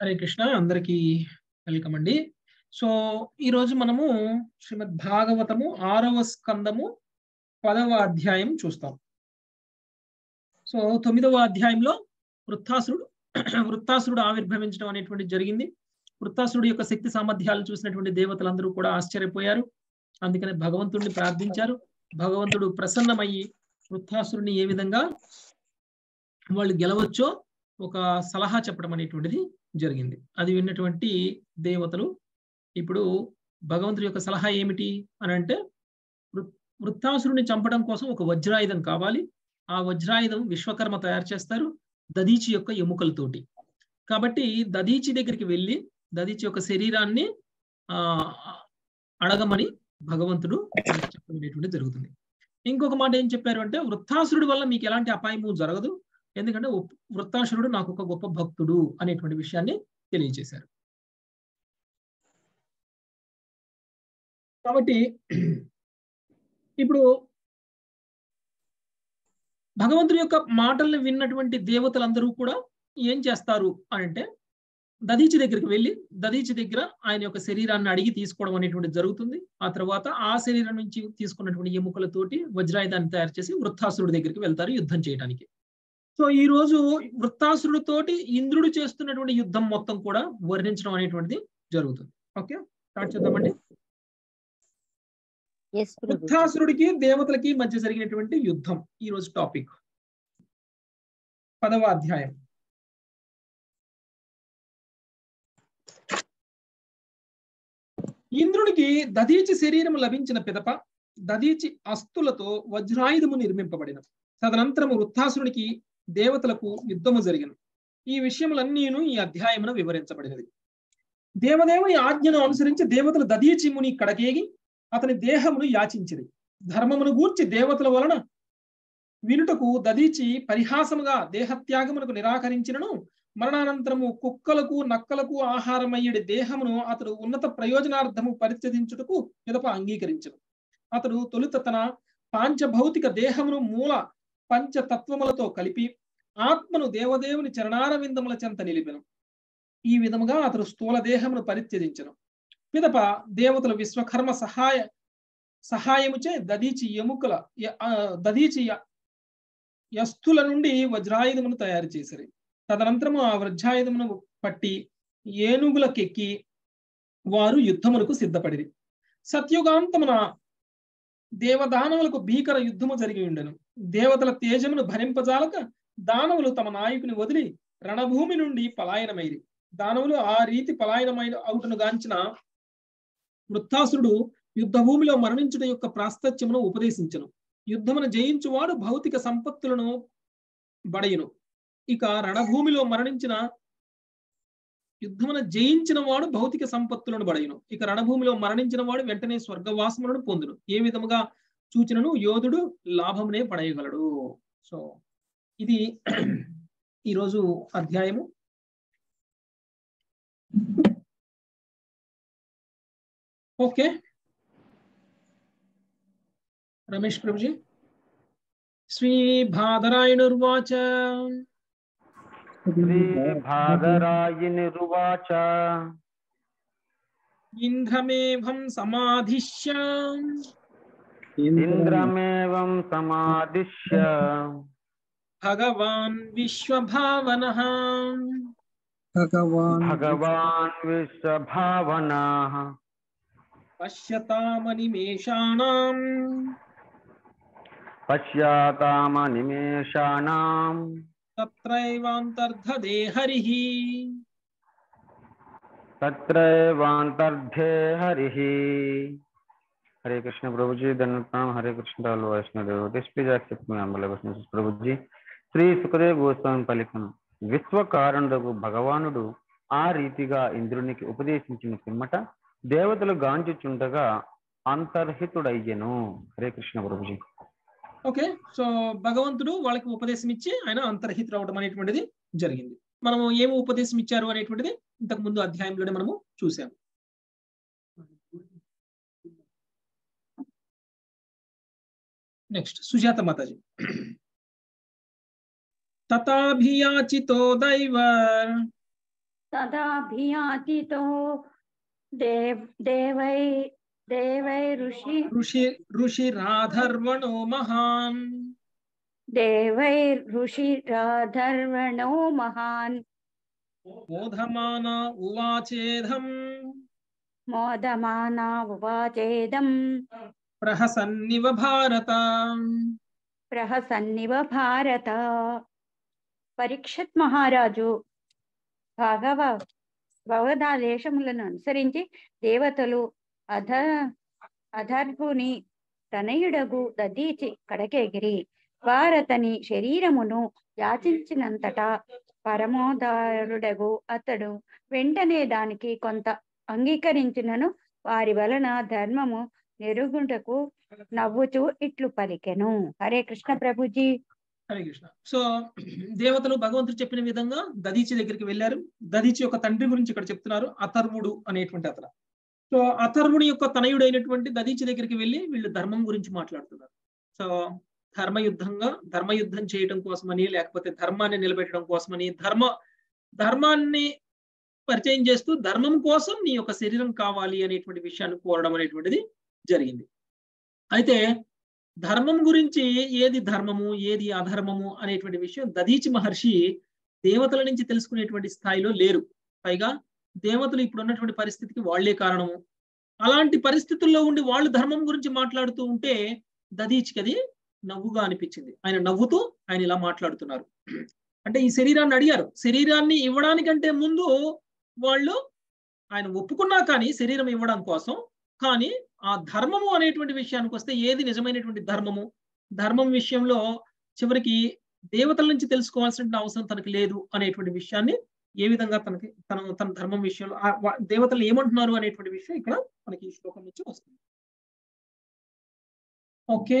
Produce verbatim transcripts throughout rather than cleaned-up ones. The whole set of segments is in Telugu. హరే కృష్ణ అందరికీ వెల్కమ్ అండి. సో ఈరోజు మనము శ్రీమద్ భాగవతము ఆరవ స్కందము పదవ అధ్యాయం చూస్తాం. సో తొమ్మిదవ అధ్యాయంలో వృత్తాసురుడు వృత్తాసురుడు ఆవిర్భవించడం అనేటువంటి జరిగింది. వృత్తాసురుడు యొక్క శక్తి సామర్థ్యాలు చూసినటువంటి దేవతలందరూ కూడా ఆశ్చర్యపోయారు. అందుకనే భగవంతుడిని ప్రార్థించారు. భగవంతుడు ప్రసన్నమయ్యి వృత్తాసురుడిని ఏ విధంగా వాళ్ళు గెలవచ్చో ఒక సలహా చెప్పడం అనేటువంటిది జరిగింది. అది విన్నటువంటి దేవతలు ఇప్పుడు భగవంతుడి యొక్క సలహా ఏమిటి అని అంటే, వృత్తాసురుని చంపడం కోసం ఒక వజ్రాయుధం కావాలి. ఆ వజ్రాయుధం విశ్వకర్మ తయారు చేస్తారు దదీచి యొక్క ఎముకలతోటి. కాబట్టి దదీచి దగ్గరికి వెళ్ళి దదీచి యొక్క శరీరాన్ని ఆ అడగమని భగవంతుడు చెప్పడం జరుగుతుంది. ఇంకొక మాట ఏం చెప్పారు అంటే, వృత్తాసురుడి వల్ల మీకు ఎలాంటి అపాయము జరగదు, ఎందుకంటే వృత్తాసురుడు నాకు ఒక గొప్ప భక్తుడు అనేటువంటి విషయాన్ని తెలియజేశారు. కాబట్టి ఇప్పుడు భగవంతుడి యొక్క మాటలను విన్నటువంటి దేవతలందరూ కూడా ఏం చేస్తారు అంటే, దదీచి దగ్గరికి వెళ్ళి దదీచి దగ్గర ఆయన యొక్క శరీరాన్ని అడిగి తీసుకోవడం అనేటువంటి జరుగుతుంది. ఆ తర్వాత ఆ శరీరం నుంచి తీసుకున్నటువంటి ఎముకలతోటి వజ్రాయుధాన్ని తయారు చేసి వృత్తాసురుడి దగ్గరికి వెళ్తారు యుద్ధం చేయడానికి. సో ఈ రోజు వృత్తాసురుడితోటి ఇంద్రుడు చేస్తున్నటువంటి యుద్ధం మొత్తం కూడా వర్ణించడం అనేటువంటిది జరుగుతుంది. ఓకే, స్టార్ట్ చేద్దామండి. వృత్తాసురుడికి దేవతలకి మధ్య జరిగినటువంటి యుద్ధం ఈ రోజు టాపిక్. పదవ అధ్యాయం ఇంద్రుడికి దదీచి శరీరం లభించిన పిదప దదీచి అస్తులతో వజ్రాయుధము నిర్మింపబడిన తదనంతరము వృత్తాసురుడికి దేవతలకు యుద్ధము జరిగిను. ఈ విషయములన్నీను ఈ అధ్యాయమున వివరించబడినది. దేవదేవుని ఆజ్ఞను అనుసరించి దేవతలు దదీచి ముని కడకేగి అతని దేహమును యాచించిరి. ధర్మమును గూర్చి దేవతల వలన వినుటకు దదీచి పరిహాసముగా దేహత్యాగమునకు నిరాకరించినను మరణానంతరము కుక్కలకు నక్కలకు ఆహారమయ్యడి దేహమును అతడు ఉన్నత ప్రయోజనార్థము పరిత్యజించుటకు పిదప అంగీకరించను. అతడు తొలుత తన పాంచభౌతిక దేహమును మూల పంచతత్వములతో కలిపి ఆత్మను దేవదేవుని చరణారవిందముల చెంత నిలిపెను. ఈ విధముగా అతడు స్థూల దేహమును పరిత్యజించను. పిదప దేవతలు విశ్వకర్మ సహాయ సహాయముచే దదీచి ఎముకల దదీచి యస్తుల నుండి వజ్రాయుధమును తయారు చేసిరి. తదనంతరము ఆ వజ్రాయుధమును పట్టి ఏనుగులకెక్కి వారు యుద్ధములకు సిద్ధపడిరి. సత్యుగాంతమున దేవదానవులకు భీకర యుద్ధము జరిగి ఉండెను. దేవతల తేజమును భరింపజాలక దానవులు తమ నాయకుని వదిలి రణభూమి నుండి పలాయనమైరి. దానవులు ఆ రీతి పలాయనమైన అవుటను గాంచిన వృత్తాసురుడు యుద్ధ భూమిలో మరణించుట యొక్క ప్రాస్తత్యమును ఉపదేశించను. యుద్ధమును జయించువాడు భౌతిక సంపత్తులను బడయును. ఇక రణభూమిలో మరణించిన యుద్ధమును జయించిన వాడు భౌతిక సంపత్తులను బడయును. ఇక రణభూమిలో మరణించిన వాడు వెంటనే స్వర్గవాసములను పొందును. ఏ విధముగా సూచనను యోధుడు లాభమునే పడయగలడు. సో ఇది ఈరోజు అధ్యాయము. ఓకే రమేష్ ప్రభుజీ. శ్రీ భాదరాయణుర్వాచ శ్రీ భాదరాయణుర్వాచ ఇంద్రమేవం సమాధిష్య ఇంద్రమేవం సమాదిశ్య భగవాన్ విశ్వభావనః భగవాన్ భగవాన్ విశ్వభావనః పశ్యతామనిమేషాణాం పశ్యతామనిమేషాణాం తత్రైవాంతర్ధదే హరిః తత్రైవాంతర్ధే హరిః. हरे कृष्ण प्रभु जी. धन प्रणाम हरे कृष्ण वैष्णव. प्लीज एक्सेप्ट मी अम्बल वैष्णव प्रभु जी. श्री सुखदेव गोस्वामी पलिकनु విశ్వకారణుడగు భగవానుడు ఆ రీతిగా ఇంద్రునికి ఉపదేశించిన పిమ్మట దేవతలు గాంచుచుండగా అంతర్హితుడయ్యను. హరే కృష్ణ ప్రభుజీ. ఓకే, సో భగవంతుడు వాళ్ళకి ఉపదేశం ఇచ్చి ఆయన అంతర్హితుడు అవడం అనేటువంటిది జరిగింది. మనము ఏమి ఉపదేశం ఇచ్చారు అనేటువంటిది ఇంతకు ముందు అధ్యాయంలోనే మనము చూసాము. నెక్స్ట్ సుజాత మాతాజీ. తతాభియాచితో దైవర్ तदाभियातितो देव देवै देवै ऋषि ऋषि ऋषिराधर्वणो महान् देवै ऋषिराधर्वणो महान् मोधमाना उवाचेदम् मोदमाना उवाचेदम् प्रहसन्निव भारत प्रहसन्निव भारत। परीक्षित महाराजु భాగవ భవదాదేశములను అనుసరించి దేవతలు అధ అధర్భుని తనయుడగు దదీచి కడకెగిరి వారతని శరీరమును యాచించినంతటా పరమోదారుడగు అతడు వెంటనే దానికి కొంత అంగీకరించినను. వారి వలన ధర్మము నెరుగుటకు నవ్వుచూ ఇట్లు పలికెను. హరే కృష్ణ ప్రభుజీ. హరే కృష్ణ. సో దేవతలు భగవంతుడు చెప్పిన విధంగా దదీచి దగ్గరికి వెళ్ళారు. దదీచి యొక్క తండ్రి గురించి ఇక్కడ చెప్తున్నారు, అథర్వుడు అనేటువంటి అతను. సో అథర్వుడి యొక్క తనయుడు అయినటువంటి దదీచి దగ్గరికి వెళ్ళి వీళ్ళు ధర్మం గురించి మాట్లాడుతున్నారు. సో ధర్మయుద్ధంగా ధర్మయుద్ధం చేయడం కోసమని, లేకపోతే ధర్మాన్ని నిలబెట్టడం కోసమని, ధర్మ ధర్మాన్ని పరిచయం చేస్తూ ధర్మం కోసం నీ యొక్క శరీరం కావాలి అనేటువంటి విషయాన్ని కోరడం అనేటువంటిది జరిగింది. అయితే ధర్మం గురించి ఏది ధర్మము ఏది అధర్మము అనేటువంటి విషయం దదీచి మహర్షి దేవతల నుంచి తెలుసుకునేటువంటి స్థాయిలో లేరు. పైగా దేవతలు ఇప్పుడు ఉన్నటువంటి పరిస్థితికి వాళ్లే కారణము. అలాంటి పరిస్థితుల్లో ఉండి వాళ్ళు ధర్మం గురించి మాట్లాడుతూ ఉంటే దదీచికి అది నవ్వుగా అనిపించింది. ఆయన నవ్వుతూ ఆయన ఇలా మాట్లాడుతున్నారు. అంటే ఈ శరీరాన్ని అడిగారు. శరీరాన్ని ఇవ్వడానికంటే ముందు వాళ్ళు ఆయన ఒప్పుకున్నా కానీ శరీరం ఇవ్వడం కోసం, కానీ ఆ ధర్మము అనేటువంటి విషయానికి వస్తే ఏది నిజమైనటువంటి ధర్మము, ధర్మం విషయంలో చివరికి దేవతల నుంచి తెలుసుకోవాల్సిన అవసరం తనకు లేదు అనేటువంటి విషయాన్ని, ఏ విధంగా తనకి తన తన ధర్మం విషయంలో దేవతలు ఏమంటున్నారు అనేటువంటి విషయం ఇక్కడ మనకి ఈ శ్లోకం నుంచి వస్తుంది. ఓకే.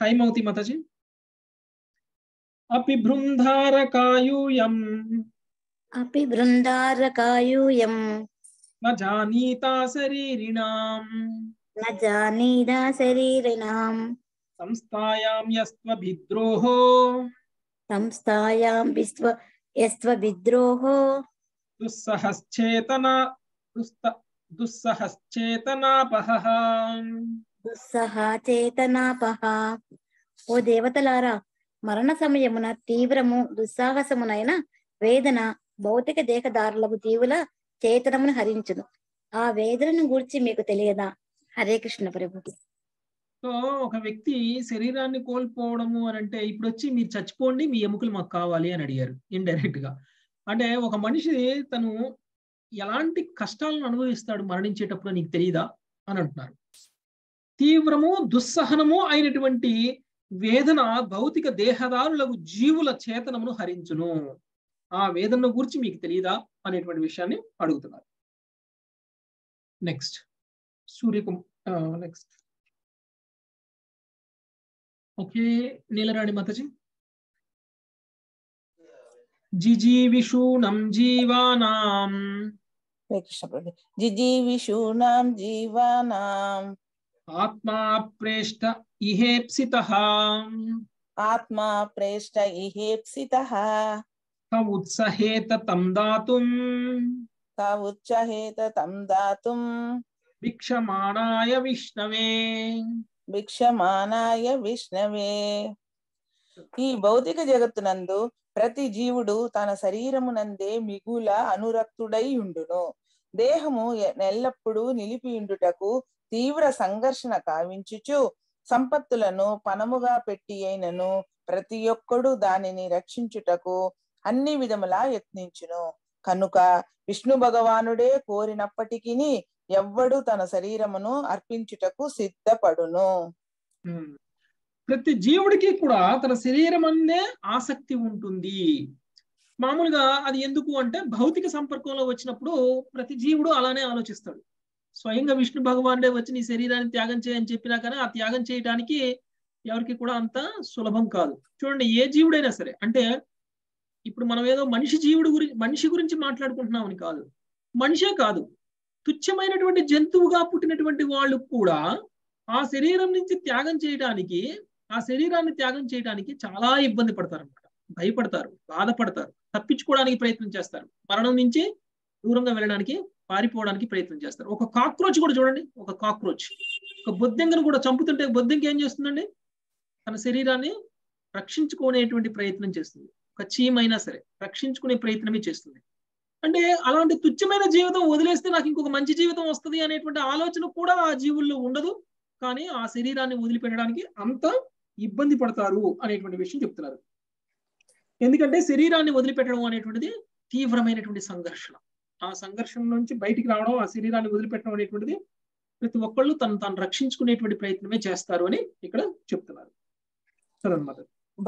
హై మౌతి మాతాజీ. అపి బృందారకాయూయం అపి బృందారకాయూయం न जानीता शरीरिणाम न जानीता शरीरिणाम संस्थायां यस्त्व विद्रोहो संस्थायां विश्व यस्त्व विद्रोहो दुस्सहश्चेतना दुस्सहश्चेतनापहः दुस्सहचेतनापहः. ओ देवतलारा మరణ సమయమున తీవ్రము దుస్సాహసమునైన వేదన భౌతిక దేహదారులకు జీవుల చేతనమును హరించును. ఆ వేదనను గురించి మీకు తెలియదా? హరే కృష్ణ ప్రభు. సో ఒక వ్యక్తి శరీరాన్ని కోల్పోవడము అని అంటే ఇప్పుడు వచ్చి మీరు చచ్చిపోండి మీ ఎముకలు మాకు కావాలి అని అడిగారు ఇండైరెక్ట్ గా. అంటే ఒక మనిషి తను ఎలాంటి కష్టాలను అనుభవిస్తాడు మరణించేటప్పుడు నీకు తెలియదా అని అంటున్నారు. తీవ్రము దుస్సహనము అయినటువంటి వేదన భౌతిక దేహదారులకు జీవుల చేతనమును హరించును. ఆ వేదన గురించి మీకు తెలియదా అనేటువంటి విషయాన్ని అడుగుతున్నారు. Next Suryakumar. Next. Okay Nilarani Mataji. జిజీవిషూణం జీవానాం జిజీవిషూణం జీవానాం ఆత్మా ప్రేష్ట ఇహేప్సితః ఆత్మా ప్రేష్ట ఇహేప్సితః భిక్షమానాయ విష్ణవే భిక్షమానాయ విష్ణవే. ఈ భౌతిక జగత్తునందు ప్రతి జీవుడు తన శరీరమునందే మిగుల అనురక్తుడై ఉండును. దేహము ఎల్లప్పుడూ నిలిపియుండుటకు తీవ్ర సంఘర్షణ కావించుచు సంపత్తులను పణముగా పెట్టి అయినను ప్రతి ఒక్కడు దానిని రక్షించుటకు అన్ని విధములా యత్నించును. కనుక విష్ణు భగవానుడే కోరినప్పటికీ ఎవ్వడు తన శరీరమును అర్పించుటకు సిద్ధపడును. ప్రతి జీవుడికి కూడా తన శరీరం అనే ఆసక్తి ఉంటుంది. మామూలుగా అది ఎందుకు అంటే భౌతిక సంపర్కంలో వచ్చినప్పుడు ప్రతి జీవుడు అలానే ఆలోచిస్తాడు. స్వయంగా విష్ణు భగవానుడే వచ్చి నీ శరీరాన్ని త్యాగం చేయని చెప్పినా కానీ ఆ త్యాగం చేయడానికి ఎవరికి కూడా అంత సులభం కాదు. చూడండి ఏ జీవుడైనా సరే, అంటే ఇప్పుడు మనం ఏదో మనిషి జీవుడు గురించి మనిషి గురించి మాట్లాడుకుంటున్నామని కాదు, మనిషే కాదు తుచ్చమైనటువంటి జంతువుగా పుట్టినటువంటి వాళ్ళు కూడా ఆ శరీరం నుంచి త్యాగం చేయడానికి ఆ శరీరాన్ని త్యాగం చేయడానికి చాలా ఇబ్బంది పడతారు అన్నమాట. భయపడతారు, బాధపడతారు, తప్పించుకోవడానికి ప్రయత్నం చేస్తారు, మరణం నుంచి దూరంగా వెళ్ళడానికి పారిపోవడానికి ప్రయత్నం చేస్తారు. ఒక కాక్రోచ్ కూడా చూడండి, ఒక కాక్రోచ్ ఒక బొద్దింకను కూడా చంపుతుంటే బొద్దింక ఏం చేస్తుందండి, తన శరీరాన్ని రక్షించుకునేటువంటి ప్రయత్నం చేస్తుంది. ఒక చీమైనా సరే రక్షించుకునే ప్రయత్నమే చేస్తుంది. అంటే అలాంటి తుచ్చమైన జీవితం వదిలేస్తే నాకు ఇంకొక మంచి జీవితం వస్తుంది అనేటువంటి ఆలోచన కూడా ఆ జీవుల్లో ఉండదు. కానీ ఆ శరీరాన్ని వదిలిపెట్టడానికి అంత ఇబ్బంది పడతారు అనేటువంటి విషయం చెప్తున్నారు. ఎందుకంటే శరీరాన్ని వదిలిపెట్టడం అనేటువంటిది తీవ్రమైనటువంటి సంఘర్షణ. ఆ సంఘర్షణ నుంచి బయటికి రావడం, ఆ శరీరాన్ని వదిలిపెట్టడం అనేటువంటిది ప్రతి ఒక్కళ్ళు తను తాను రక్షించుకునేటువంటి ప్రయత్నమే చేస్తారు అని ఇక్కడ చెప్తున్నారు.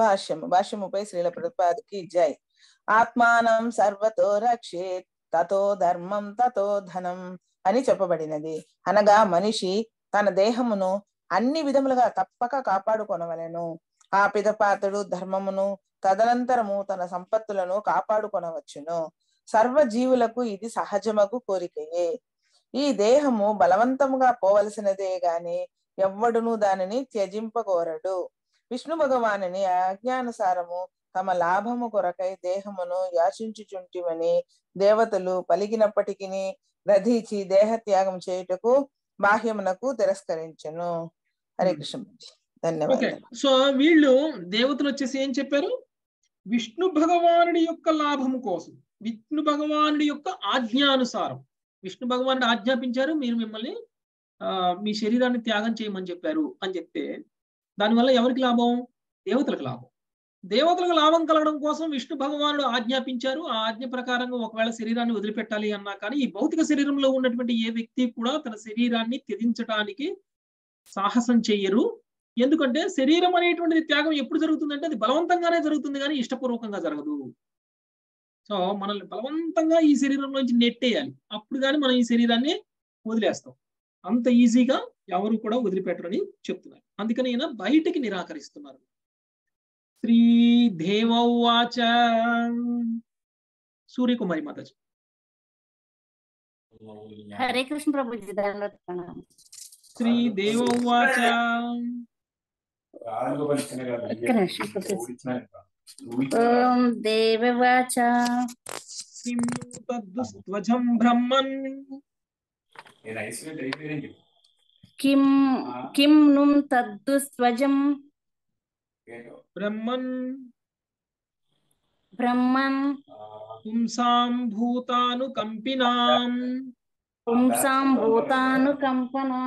భాష్యము భాష్యము పై శ్రీల ప్రభుపాదకి జై. ఆత్మానం సర్వతో రక్షేత్ తతో ధర్మం తతో ధనం అని చెప్పబడినది. అనగా మనిషి తన దేహమును అన్ని విధములుగా తప్పక కాపాడుకొనవలెను. ఆ పిదపాతడు ధర్మమును తదనంతరము తన సంపత్తులను కాపాడుకొనవచ్చును. సర్వ జీవులకు ఇది సహజమగు కోరికయే. ఈ దేహము బలవంతముగా పోవలసినదే గాని ఎవ్వడును దానిని త్యజింపకోరడు. విష్ణు భగవానుని ఆజ్ఞానుసారము తమ లాభము కొరకై దేహమును యాచించుచుంటివని దేవతలు పలికినప్పటికీ రధించి దేహత్యాగం చేయుటకు బాహ్యమునకు తిరస్కరించను. హరే కృష్ణ. ధన్యవాదాలు. సో వీళ్ళు దేవతలు వచ్చేసి ఏం చెప్పారు, విష్ణు భగవానుడి యొక్క లాభము కోసం, విష్ణు భగవానుడి యొక్క ఆజ్ఞానుసారం, విష్ణు భగవానుడు ఆజ్ఞాపించారు మీరు మిమ్మల్ని ఆ మీ శరీరాన్ని త్యాగం చేయమని చెప్పారు అని చెప్తే దానివల్ల ఎవరికి లాభం, దేవతలకు లాభం. దేవతలకు లాభం కలగడం కోసం విష్ణు భగవానుడు ఆజ్ఞాపించారు. ఆ ఆజ్ఞ ప్రకారంగా ఒకవేళ శరీరాన్ని వదిలిపెట్టాలి అన్నా కానీ ఈ భౌతిక శరీరంలో ఉన్నటువంటి ఏ వ్యక్తి కూడా తన శరీరాన్ని త్యజించడానికి సాహసం చేయరు. ఎందుకంటే శరీరం అనేటువంటిది త్యాగం ఎప్పుడు జరుగుతుందంటే అది బలవంతంగానే జరుగుతుంది, కానీ ఇష్టపూర్వకంగా జరగదు. సో మనల్ని బలవంతంగా ఈ శరీరంలోంచి నెట్టేయాలి, అప్పుడు కానీ మనం ఈ శరీరాన్ని వదిలేస్తాం. అంత ఈజీగా ఎవరు కూడా వదిలిపెట్టరని చెప్తున్నారు. అందుకని ఈయన బయటికి నిరాకరిస్తున్నారు. శ్రీ దేవౌవాచ. సూర్యకుమారి మాతాజీ. హరే కృష్ణ ప్రభుజీ. శ్రీ దేవౌవాచ. ఓం దేవవాచ. కిం తద్దుస్త్వజం బ్రహ్మన్ किम किम नुम तद्दुस्त्वजं ब्रह्मन् ब्रह्मन् पुंसां भूतानुकंपिनां पुंसां भूतानुकंपनां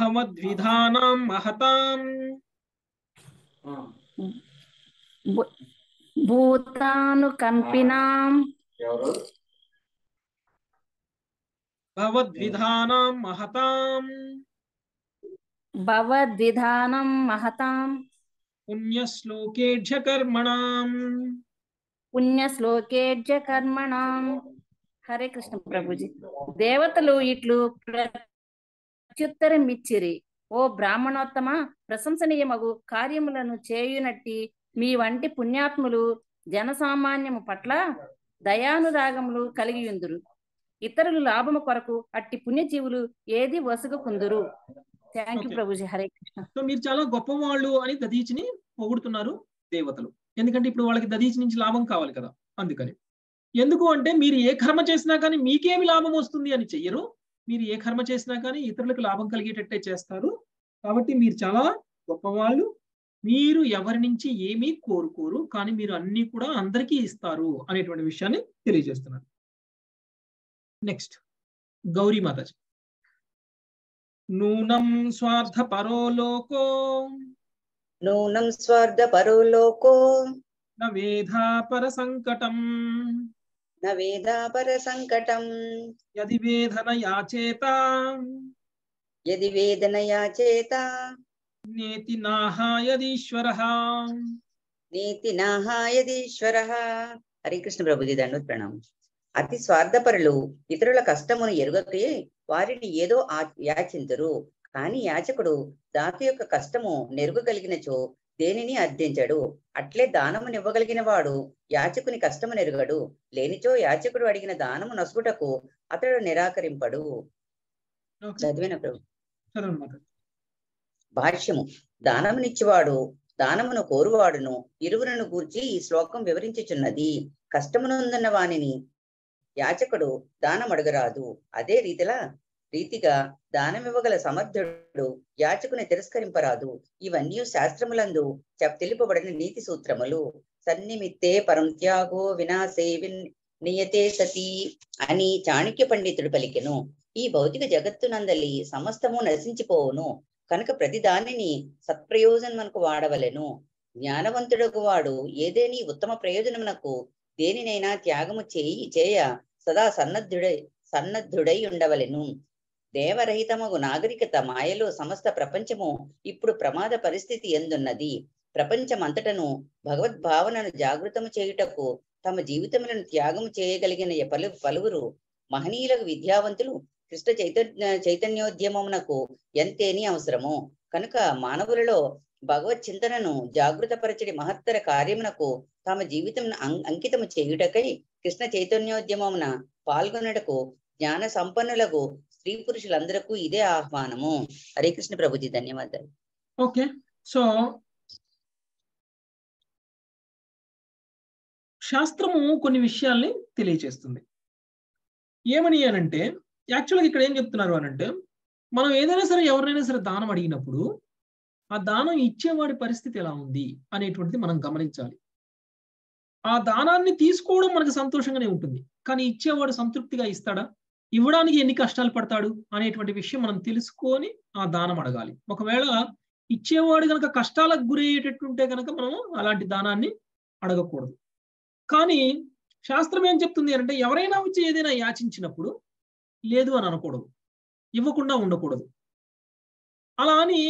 भवद्विधानां महतां भूतानुकंपिनां భవద్విధానం మహతాం భవద్విధానం మహతాం పుణ్యశ్లోకేఢ్య కర్మణాం పుణ్యశ్లోకేఢ్య కర్మణాం. హరే కృష్ణ ప్రభుజీ. దేవతలు ఇట్లు ప్రత్యుత్తరం ఇచ్చిరి, ఓ బ్రాహ్మణోత్తమ, ప్రశంసనీయమగు కార్యములను చేయునట్టి మీ వంటి పుణ్యాత్ములు జనసామాన్యము పట్ల దయానురాగములు కలిగియుందురు. ఇతరులు లాభము కొరకు అట్టి పుణ్యజీవులు ఏది వసుగుకుందురు. Thank you Prabhuji. Hare Krishna. So మీరు చాలా గొప్ప వాళ్ళు అని దధీచిని పొగుడుతున్నారు దేవతలు. ఎందుకంటే ఇప్పుడు వాళ్ళకి దధీచి నుంచి లాభం కావాలి కదా, అందుకని. ఎందుకు అంటే మీరు ఏ కర్మ చేసినా కానీ మీకేమి లాభం వస్తుంది అని చెయ్యరు. మీరు ఏ కర్మ చేసినా కానీ ఇతరులకు లాభం కలిగేటట్టే చేస్తారు. కాబట్టి మీరు చాలా గొప్పవాళ్ళు. మీరు ఎవరి నుంచి ఏమీ కోరుకోరు, కానీ మీరు అన్ని కూడా అందరికీ ఇస్తారు అనేటువంటి విషయాన్ని తెలియజేస్తున్నారు. నెక్స్ట్ గౌరీ మాతాజీ. నూనం స్వార్థ పరోలోకో నూనం స్వార్థ పరోలోకో నవేధా పర సంకటం నవేధా పర సంకటం యది వేదన యాచేత యది వేదన యాచేత నేతి నాహాయదీశ్వరః నేతి నాహాయదీశ్వరః. హరి కృష్ణ ప్రభుజీ. దండోత్ ప్రణామం. అతి స్వార్థపరులు ఇతరుల కష్టమును ఎరుగకే వారిని ఏదో యాచింతురు. కాని యాచకుడు దాత యొక్క కష్టము నెరుగగలిగినచో దేనిని అర్థించడు. అట్లే దానమునివ్వగలిగిన వాడు యాచకుని కష్టము నెరుగడు. లేనిచో యాచకుడు అడిగిన దానము నసుగుటకు అతడు నిరాకరింపడు. చదివిన ప్రభు. భాష్యము. దానమునిచ్చివాడు దానమును కోరువాడును ఇరువురును గూర్చి ఈ శ్లోకం వివరించుచున్నది. కష్టమునందున్న వానిని యాచకుడు దానమడగరాదు. అదే రీతిలా రీతిగా దానమివ్వగల సమర్థుడు యాచకుని తిరస్కరింపరాదు. ఇవన్నీ శాస్త్రములందు తెలిపబడిన నీతి సూత్రములు. సన్నిమిత్తే పరం త్యాగో వినాశే నియతే సతి అని చాణక్య పండితుడు పలికెను. ఈ భౌతిక జగత్తునందలి సమస్తము నశించిపోవును కనుక ప్రతి దానిని సత్ప్రయోజనమునకు వాడవలెను. జ్ఞానవంతుడకు వాడు ఏదేని ఉత్తమ ప్రయోజనమునకు దేనినైనా త్యాగము చేయి చేయ సదా సన్నద్ధుడై సన్నద్ధుడై ఉండవలెను. దేవరహితమగు నాగరికత మాయలో సమస్త ప్రపంచము ఇప్పుడు ప్రమాద పరిస్థితి ఎందున్నది. ప్రపంచమంతటను భగవద్భావనను జాగృతము చేయుటకు తమ జీవితములను త్యాగము చేయగలిగిన పలు పలువురు మహనీయులకు విద్యావంతులు కృష్ణ చైతన్య చైతన్యోద్యమమునకు ఎంతేని అవసరము. కనుక మానవులలో భగవత్ చింతనను జాగృతపరచడి మహత్తర కార్యమునకు తమ జీవితమును అంకితము చేయుటకై కృష్ణ చైతన్యోద్యమమున పాల్గొనటకు జ్ఞాన సంపన్నులకు స్త్రీ పురుషులందరకు ఇదే ఆహ్వానము. హరే కృష్ణ ప్రభుజీ, ధన్యవాదాలు. ఓకే, సో శాస్త్రము కొన్ని విషయాల్ని తెలియజేస్తుంది. ఏమని అనంటే, యాక్చువల్గా ఇక్కడ ఏం చెప్తున్నారు అనంటే, మనం ఏదైనా సరే ఎవరినైనా సరే దానం అడిగినప్పుడు ఆ దానం ఇచ్చేవాడి పరిస్థితి ఎలా ఉంది అనేటువంటిది మనం గమనించాలి. ఆ దానాన్ని తీసుకోవడం మనకు సంతోషంగానే ఉంటుంది, కానీ ఇచ్చేవాడు సంతృప్తిగా ఇస్తాడా, ఇవ్వడానికి ఎన్ని కష్టాలు పడతాడు అనేటువంటి విషయం మనం తెలుసుకొని ఆ దానం అడగాలి. ఒకవేళ ఇచ్చేవాడు కనుక కష్టాలకు గురయ్యేటట్టుంటే కనుక మనం అలాంటి దానాన్ని అడగకూడదు. కానీ శాస్త్రం ఏం చెప్తుంది అంటే, ఎవరైనా వచ్చి ఏదైనా యాచించినప్పుడు లేదు అని అనకూడదు, ఇవ్వకుండా ఉండకూడదు. అలా అని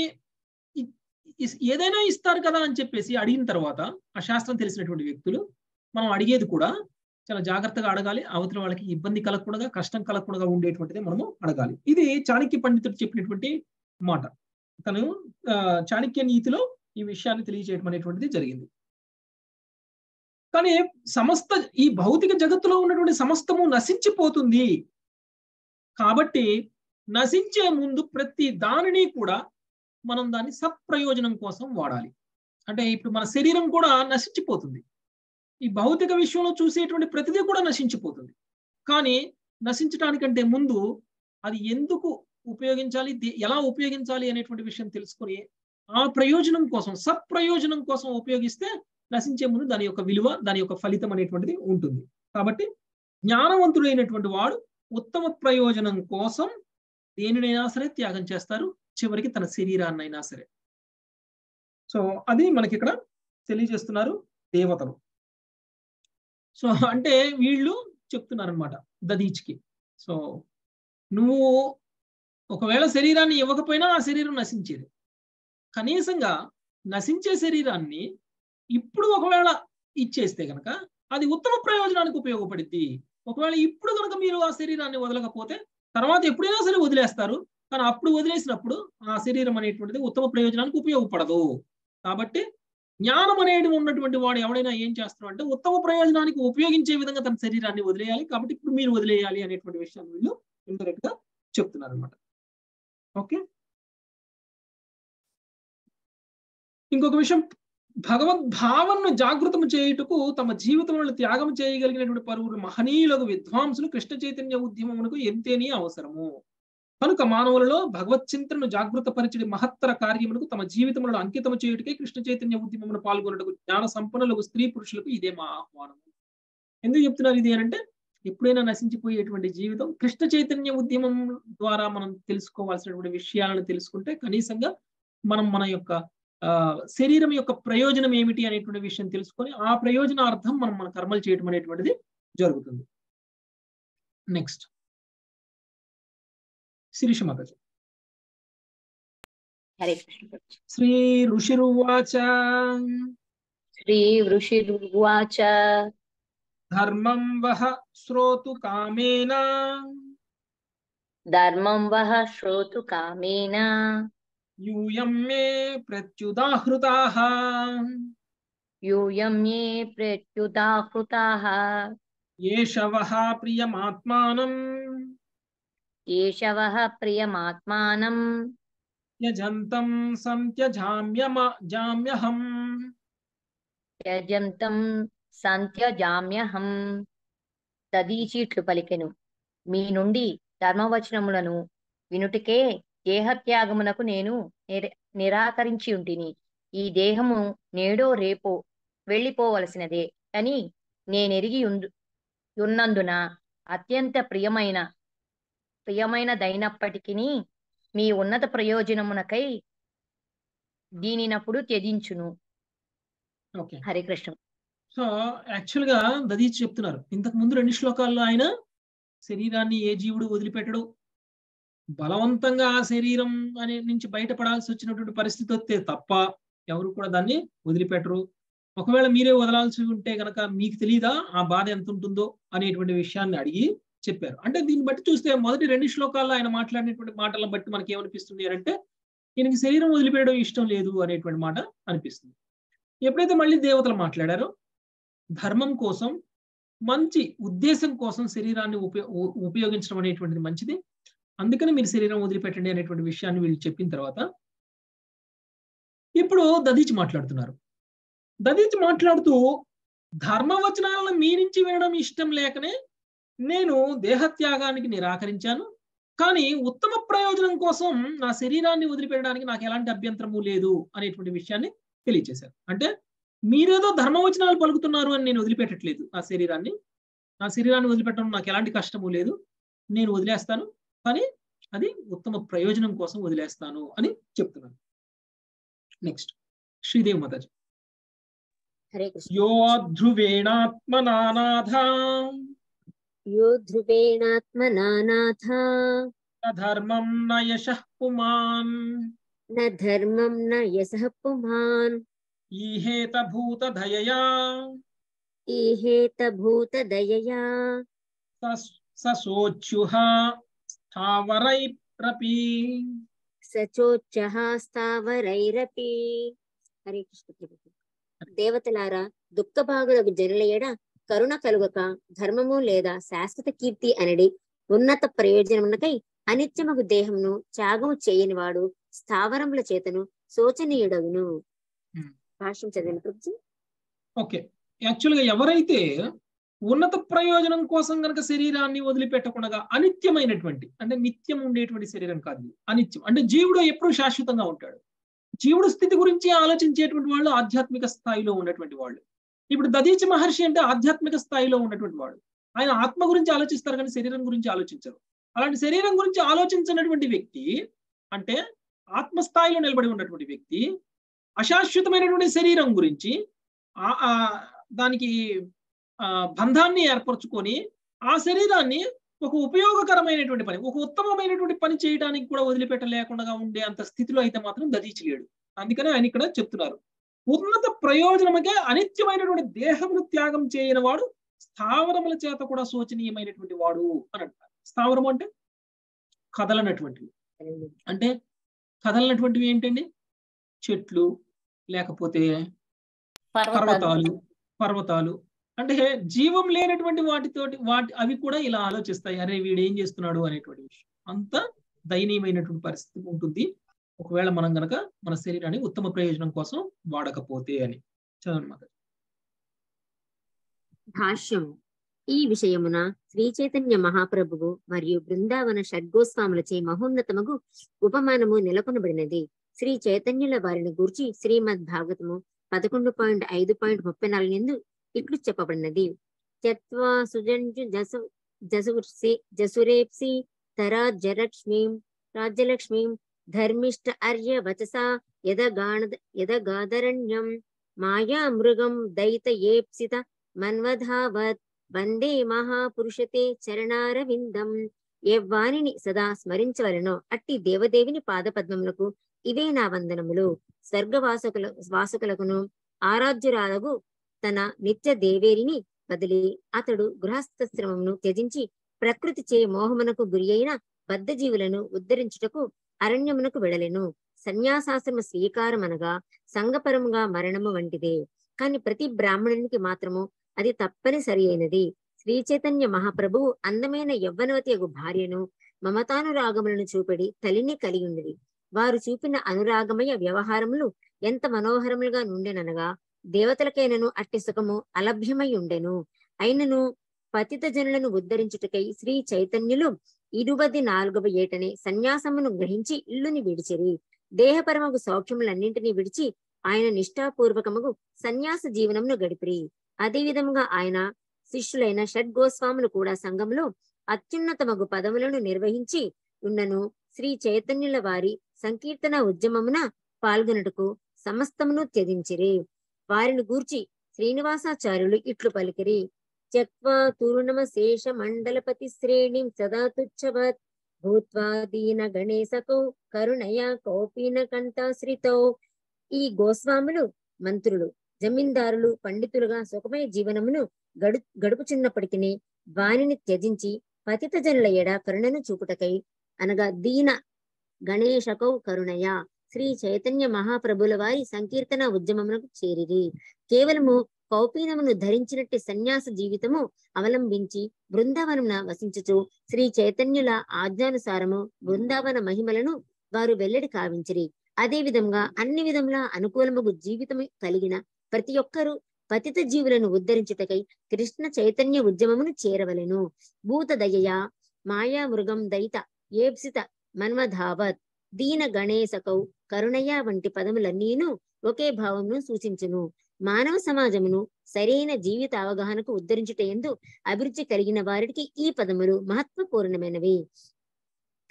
ఏదైనా ఇస్తారు కదా అని చెప్పేసి అడిగిన తర్వాత ఆ శాస్త్రం తెలిసినటువంటి వ్యక్తులు మనం అడిగేది కూడా చాలా జాగ్రత్తగా అడగాలి. అవతల వాళ్ళకి ఇబ్బంది కలగకుండా కష్టం కలగకుండా ఉండేటువంటిది మనము అడగాలి. ఇది చాణక్య పండితుడు చెప్పినటువంటి మాట. తను చాణక్య నీతిలో ఈ విషయాన్ని తెలియజేయడం అనేటువంటిది జరిగింది. కానీ సమస్త ఈ భౌతిక జగత్తులో ఉన్నటువంటి సమస్తము నశించిపోతుంది కాబట్టి నశించే ముందు ప్రతి దానిని కూడా మనం దాన్ని సత్ప్రయోజనం కోసం వాడాలి. అంటే ఇప్పుడు మన శరీరం కూడా నశించిపోతుంది, ఈ భౌతిక విషయంలో చూసేటువంటి ప్రతిదీ కూడా నశించిపోతుంది. కానీ నశించడానికంటే ముందు అది ఎందుకు ఉపయోగించాలి, ఎలా ఉపయోగించాలి అనేటువంటి విషయం తెలుసుకొని ఆ ప్రయోజనం కోసం సత్ప్రయోజనం కోసం ఉపయోగిస్తే నశించే ముందు దాని యొక్క విలువ దాని యొక్క ఫలితం అనేటువంటిది ఉంటుంది. కాబట్టి జ్ఞానవంతుడైనటువంటి వాడు ఉత్తమ ప్రయోజనం కోసం దేనినైనా సరే త్యాగం చేస్తారు, చివరికి తన శరీరాన్ని అయినా సరే. సో అది మనకి ఇక్కడ తెలియజేస్తున్నారు దేవతలు. సో అంటే వీళ్ళు చెప్తున్నారనమాట దదీచ్కి, సో నువ్వు ఒకవేళ శరీరాన్ని ఇవ్వకపోయినా ఆ శరీరం నశించేది, కనీసంగా నశించే శరీరాన్ని ఇప్పుడు ఒకవేళ ఇచ్చేస్తే కనుక అది ఉత్తమ ప్రయోజనానికి ఉపయోగపడుద్ది. ఒకవేళ ఇప్పుడు కనుక మీరు ఆ శరీరాన్ని వదలకపోతే తర్వాత ఎప్పుడైనా సరే వదిలేస్తారు, కానీ అప్పుడు వదిలేసినప్పుడు ఆ శరీరం అనేటువంటిది ఉత్తమ ప్రయోజనానికి ఉపయోగపడదు. కాబట్టి జ్ఞానం అనేది ఉన్నటువంటి వాడు ఎవడైనా ఏం చేస్తున్నాడు అంటే ఉత్తమ ప్రయోజనానికి ఉపయోగించే విధంగా తన శరీరాన్ని వదిలేయాలి. కాబట్టి ఇప్పుడు మీరు వదిలేయాలి అనేటువంటి విషయాన్ని వీళ్ళు ఇండైరెక్ట్ గా చెప్తున్నారు అనమాట. ఓకే, ఇంకొక విషయం, భగవద్భావనను జాగృతం చేయుటకు తమ జీవితంలో త్యాగం చేయగలిగినటువంటి పలువురు మహనీయులకు విద్వాంసులు కృష్ణ చైతన్య ఉద్యమమునకు ఎంతేనీ అవసరము కనుక మానవులలో భగవత్ చింతనను జాగృతపరిచే మహత్తర కార్యములకు తమ జీవితంలో అంకితం చేయుటకే కృష్ణ చైతన్య ఉద్యమమును పాల్గొనటకు జ్ఞాన సంపన్నులకు స్త్రీ పురుషులకు ఇదే మా ఆహ్వానము. ఎందుకు చెప్తున్నారు ఇది అంటే, ఎప్పుడైనా నశించిపోయేటువంటి జీవితం కృష్ణ చైతన్య ఉద్యమం ద్వారా మనం తెలుసుకోవాల్సినటువంటి విషయాలను తెలుసుకుంటే కనీసంగా మనం మన యొక్క ఆ శరీరం యొక్క ప్రయోజనం ఏమిటి అనేటువంటి విషయం తెలుసుకొని ఆ ప్రయోజనార్థం మనం మన కర్మలు చేయటం అనేటువంటిది జరుగుతుంది. నెక్స్ట్ శిరీష మాతాజీ. హరే కృష్ణ. శ్రీ ఋషిరువాచ శ్రీ ఋషిరువాచ ధర్మం వహ శ్రోతు కామేన ధర్మం వహ శ్రోతు కామేన యూయం మే ప్రత్యుదాహృతాః యూయం మే ప్రత్యుదాహృతాః యేషవః ప్రియమాత్మానం యేషవః ప్రియమాత్మానం యజంతం సంత్యజామ్యమ జామ్యహం యజంతం సంత్యజామ్యహం దదీచీట్లు పలికెను. మీ నుండి ధర్మవచనములను వినుటకే దేహత్యాగమునకు నేను నిరాకరించి ఉంటిని. ఈ దేహము నేడో రేపో వెళ్ళిపోవలసినదే అని నేనెరిగి ఉన్నందున అత్యంత ప్రియమైన ప్రియమైనదైనప్పటికీ మీ ఉన్నత ప్రయోజనమునకై దీనినప్పుడు త్యజించును. హరే కృష్ణ. సో యాక్చువల్ గా దదీచి చెప్తున్నారు, ఇంతకు ముందు రెండు శ్లోకాల్లో ఆయన శరీరాన్ని ఏ జీవుడు వదిలిపెట్టడు, బలవంతంగా ఆ శరీరం అనే నుంచి బయటపడాల్సి వచ్చినటువంటి పరిస్థితి వస్తే తప్ప ఎవరు కూడా దాన్ని వదిలిపెట్టరు. ఒకవేళ మీరే వదలాల్సి ఉంటే గనక మీకు తెలీదా ఆ బాధ ఎంత ఉంటుందో అనేటువంటి విషయాన్ని అడిగి చెప్పారు. అంటే దీన్ని బట్టి చూస్తే మొదటి రెండు శ్లోకాల్లో ఆయన మాట్లాడినటువంటి మాటలను బట్టి మనకి ఏమనిపిస్తుంది అంటే ఈయనకి శరీరం వదిలిపెట్టడం ఇష్టం లేదు అనేటువంటి మాట అనిపిస్తుంది. ఎప్పుడైతే మళ్ళీ దేవతలు మాట్లాడారో ధర్మం కోసం మంచి ఉద్దేశం కోసం శరీరాన్ని ఉపయో ఉపయోగించడం అనేటువంటిది మంచిది, అందుకని మీరు శరీరం వదిలిపెట్టండి అనేటువంటి విషయాన్ని వీళ్ళు చెప్పిన తర్వాత ఇప్పుడు దదీచి మాట్లాడుతున్నారు. దదీచి మాట్లాడుతూ ధర్మవచనాలను మీ నుంచి వినడం ఇష్టం లేకనే నేను దేహత్యాగానికి నిరాకరించాను, కానీ ఉత్తమ ప్రయోజనం కోసం నా శరీరాన్ని వదిలిపెట్టడానికి నాకు ఎలాంటి అభ్యంతరము లేదు అనేటువంటి విషయాన్ని తెలియజేశారు. అంటే మీరేదో ధర్మవచనాలు పలుకుతున్నారు అని నేను వదిలిపెట్టట్లేదు, నా శరీరాన్ని నా శరీరాన్ని వదిలిపెట్టడం నాకు ఎలాంటి కష్టము లేదు, నేను వదిలేస్తాను, కానీ అది ఉత్తమ ప్రయోజనం కోసం వదిలేస్తాను అని చెప్తున్నాను. నెక్స్ట్ శ్రీదేవి మాతాజీ. ధర్మం నయశః పుమాన్ నధర్మం నయశః పుమాన్ ఈహేత భూత దయయా ఈహేత భూత దయయా ససోచ్యుః స్థావరైరపి సచోచ్యుః స్థావరైరపి. హరే కృష్ణ. దేవతలారా, దుఃఖ భాగులకు జనులయడ కరుణ కలుగక ధర్మము లేదా శాశ్వత కీర్తి అనడి ఉన్నత ప్రయోజనమునకై అనిత్యమగు దేహమును త్యాగము చేయని వాడు స్థావరముల చేతను శోచనీయుడగును. భాష్యం చదివిన ప్రభుజీ. ఓకే, యాక్చువల్ గా ఎవరైతే ఉన్నత ప్రయోజనం కోసం గనక శరీరాన్ని వదిలిపెట్టకుండా అనిత్యమైనటువంటి, అంటే నిత్యం ఉండేటువంటి శరీరం కాదు, అనిత్యం అంటే జీవుడు ఎప్పుడు శాశ్వతంగా ఉంటాడు, జీవుడు స్థితి గురించి ఆలోచించేటువంటి వాళ్ళు ఆధ్యాత్మిక స్థాయిలో ఉన్నటువంటి వాళ్ళు. ఇప్పుడు దదీచి మహర్షి అంటే ఆధ్యాత్మిక స్థాయిలో ఉన్నటువంటి వాడు, ఆయన ఆత్మ గురించి ఆలోచిస్తారు కానీ శరీరం గురించి ఆలోచించరు. అలాంటి శరీరం గురించి ఆలోచించినటువంటి వ్యక్తి అంటే ఆత్మస్థాయిలో నిలబడి ఉన్నటువంటి వ్యక్తి అశాశ్వతమైనటువంటి శరీరం గురించి దానికి బంధాన్ని ఏర్పరచుకొని ఆ శరీరాన్ని ఒక ఉపయోగకరమైనటువంటి పని, ఒక ఉత్తమమైనటువంటి పని చేయడానికి కూడా వదిలిపెట్టలేకుండా ఉండే అంత స్థితిలో అయితే మాత్రం దదీచి లేడు. అందుకని ఆయన ఇక్కడ చెప్తున్నారు, ఉన్నత ప్రయోజనమకే అనిత్యమైనటువంటి దేహమును త్యాగం చేయని వాడు స్థావరముల చేత కూడా శోచనీయమైనటువంటి వాడు అని అంటారు. స్థావరము అంటే కదలనటువంటివి, అంటే కదలనటువంటివి ఏంటండి, చెట్లు లేకపోతే పర్వతాలు పర్వతాలు అంటే జీవం లేనటువంటి వాటితోటి వాటి అవి కూడా ఇలా ఆలోచిస్తాయి, అరే వీడు ఏం చేస్తున్నాడు అనేటువంటి విషయం. అంత దయనీయమైనటువంటి పరిస్థితి ఉంటుంది ఒకవేళ మనం గనక మన శరీరాన్ని ఉత్తమ ప్రయోజనం కోసం వాడకపోతే అని. చదవనమాట. భాష్యం. ఈ విషయమున శ్రీ చైతన్య మహాప్రభువు మరియు బృందావన షడ్గోస్వాములచే మహోన్నతముకు ఉపమానము నెలకొనబడినది. శ్రీ చైతన్యుల వారిని గూర్చి శ్రీమద్ భాగవతము పదకొండు పాయింట్ ఐదు పాయింట్ ముప్పై నాలుగు నందు ఇట్లు చెప్పబడినది. చత్వా సుజంజు జసు జసుర్సి జసురేప్సి తరా జరక్ష్మీం రాజ్యలక్ష్మీం ధర్మిష్ట అర్య వచసా యదగాణ యదగాదరణ్యం మాయా మృగం దైత ఏప్సిత మన్వధావత్ వందే మహాపురుషతే చరణారవిందం. ఏ వాణిని సదా స్మరించవలెనో అట్టి దేవదేవిని పాదపద్మములకు ఇవే నా వందనములు. స్వర్గవాసుకుల వాసుకులకును ఆరాధ్యురాలకు తన నిత్య దేవేరిని బదిలి అతడు గృహస్థశ్రమమును త్యజించి ప్రకృతి చే మోహమునకు గురి అయిన బద్ధ జీవులను ఉద్ధరించుటకు అరణ్యమునకు వెడలెను. సన్యాసాశ్రమ స్వీకారం అనగా సంఘపరముగా మరణము వంటిదే, కాని ప్రతి బ్రాహ్మణునికి మాత్రము అది తప్పనిసరి అయినది. శ్రీ చైతన్య మహాప్రభువు అందమైన యవ్వనవతి యొక్క భార్యను మమతానురాగములను చూపెడి తల్లిని కలిగి ఉన్నది. వారు చూపిన అనురాగమయ వ్యవహారములు ఎంత మనోహరములుగా నుండెనగా దేవతలకైనను అట్టి సుఖము అలభ్యమై ఉండెను. అయినను పతిత జనులను ఉద్ధరించుటకై శ్రీ చైతన్యులు ఇరువది నాలుగవ ఏటనే సన్యాసమును గ్రహించి ఇల్లుని విడిచిరి. దేహపరమగు సౌఖ్యములన్నింటినీ విడిచి ఆయన నిష్ఠాపూర్వకముగు సన్యాస జీవనమును గడిపిరి. అదే విధముగా ఆయన శిష్యులైన షడ్ గోస్వాములు కూడా సంఘంలో అత్యున్నతమగు పదములను నిర్వహించి ఉన్నను. శ్రీ చైతన్యుల వారి సంకీర్తన ఉద్యమమున పాల్గొనుటకు సమస్తమును త్యజించిరి. వారిని గూర్చి శ్రీనివాసాచార్యులు ఇట్లు పలికిరి. త్యక్వా తూర్ణమ శేష మండలపతి శ్రేణిం సదా తుచ్చవత్ భూత్వా దీన గణేశకౌ కరుణయా కౌపీన కంఠాశ్రితౌ. ఈ గోస్వాములు మంత్రులు జమీందారులు పండితులుగా సుఖమయ జీవనమును గడు గడుపుచున్నప్పటికీ వాణిని త్యజించి పతిత జనుల ఎడ కరుణను చూపుటకై అనగా దీన గణేశకౌ కరుణయా శ్రీ చైతన్య మహాప్రభుల వారి సంకీర్తన ఉద్యమమునకు చేరిరి. కేవలము కౌపీనమును ధరించినట్టి సన్యాస జీవితము అవలంబించి బృందావనమున వసించుచు శ్రీ చైతన్యుల ఆజ్ఞానుసారము బృందావన మహిమలను వారు వెల్లడి కావించిరి. అదే విధంగా అన్ని విధముల అనుకూలముగు జీవితము కలిగిన ప్రతి ఒక్కరూ పతిత జీవులను ఉద్ధరించుటకై కృష్ణ చైతన్య ఉద్యమమును చేరవలెను. భూత దయయా మాయా మృగం దయిత ఏప్సిత మన్మధావత్ దీన గణేశకౌ కరుణయ వంటి పదములన్నీను ఒకే భావమును సూచించును. మానవ సమాజమును సరైన జీవిత అవగాహనకు ఉద్ధరించుటయందు అభిరుచి కలిగిన వారికి ఈ పదములు మహత్వపూర్ణమైనవి.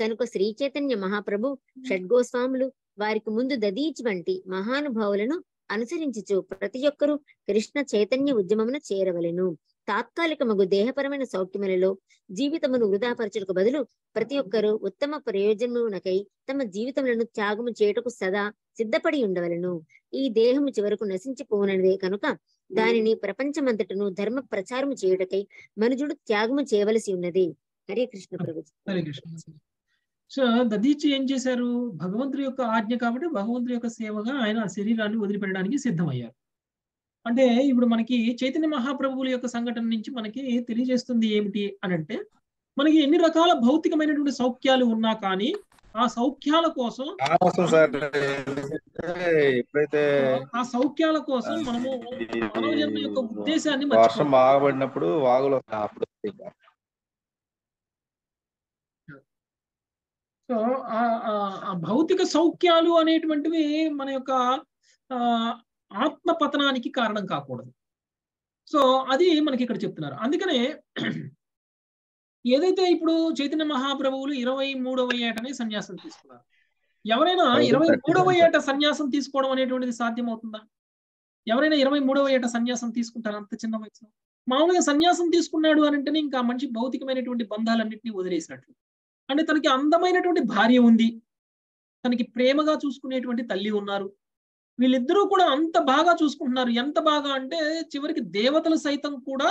కనుక శ్రీ చైతన్య మహాప్రభు షడ్గోస్వాములు వారికి ముందు దదీచి వంటి మహానుభావులను అనుసరించుచు ప్రతి ఒక్కరూ కృష్ణ చైతన్య ఉద్యమమును చేరవలెను. తాత్కాలికముగు దేహపరమైన సౌఖ్యములలో జీవితమును వృధాపరచుటకు బదులు ప్రతి ఒక్కరూ ఉత్తమ ప్రయోజనమునకై తమ జీవితములను త్యాగము చేయుటకు సదా సిద్ధపడి ఉండవలను. ఈ దేహము చివరకు నశించిపోనదే కనుక దానిని ప్రపంచమంతటను ధర్మ ప్రచారము చేయుటకై మనుజుడు త్యాగము చేయవలసి ఉన్నది. హరే కృష్ణ ప్రభు. హరే కృష్ణ. సో దదీచి ఏం చేశారు? భగవంతుడి యొక్క ఆజ్ఞ కాబట్టి భగవంతుడి యొక్క సేవగా ఆయన శరీరాన్ని వదిలిపెట్టడానికి సిద్ధమయ్యారు. అంటే ఇప్పుడు మనకి చైతన్య మహాప్రభువుల యొక్క సంఘటన నుంచి మనకి తెలియజేస్తుంది ఏమిటి అని అంటే, మనకి ఎన్ని రకాల భౌతికమైనటువంటి సౌఖ్యాలు ఉన్నా కానీ ఆ సౌఖ్యాల కోసం ఆ సౌఖ్యాల కోసం మనము మానవ జన్మ యొక్క ఉద్దేశాన్ని మర్చిపోబడినప్పుడు వాగులు. సో ఆ భౌతిక సౌఖ్యాలు అనేటువంటివి మన యొక్క ఆ ఆత్మ పతనానికి కారణం కాకూడదు. సో అది మనకి ఇక్కడ చెప్తున్నారు. అందుకనే ఏదైతే ఇప్పుడు చైతన్య మహాప్రభువులు ఇరవై మూడవ ఏటనే సన్యాసం తీసుకున్నారు. ఎవరైనా ఇరవై మూడవ ఏట సన్యాసం తీసుకోవడం అనేటువంటిది సాధ్యమవుతుందా? ఎవరైనా ఇరవై మూడవ ఏట సన్యాసం తీసుకుంటారు అంత చిన్న వయసులో? మామూలుగా సన్యాసం తీసుకున్నాడు అని అంటేనే ఇంకా మంచి భౌతికమైనటువంటి బంధాలన్నింటినీ వదిలేసినట్లు. అంటే తనకి అందమైనటువంటి భార్య ఉంది, తనకి ప్రేమగా చూసుకునేటువంటి తల్లి ఉన్నారు, వీళ్ళిద్దరూ కూడా అంత బాగా చూసుకుంటున్నారు. ఎంత బాగా అంటే చివరికి దేవతలు సైతం కూడా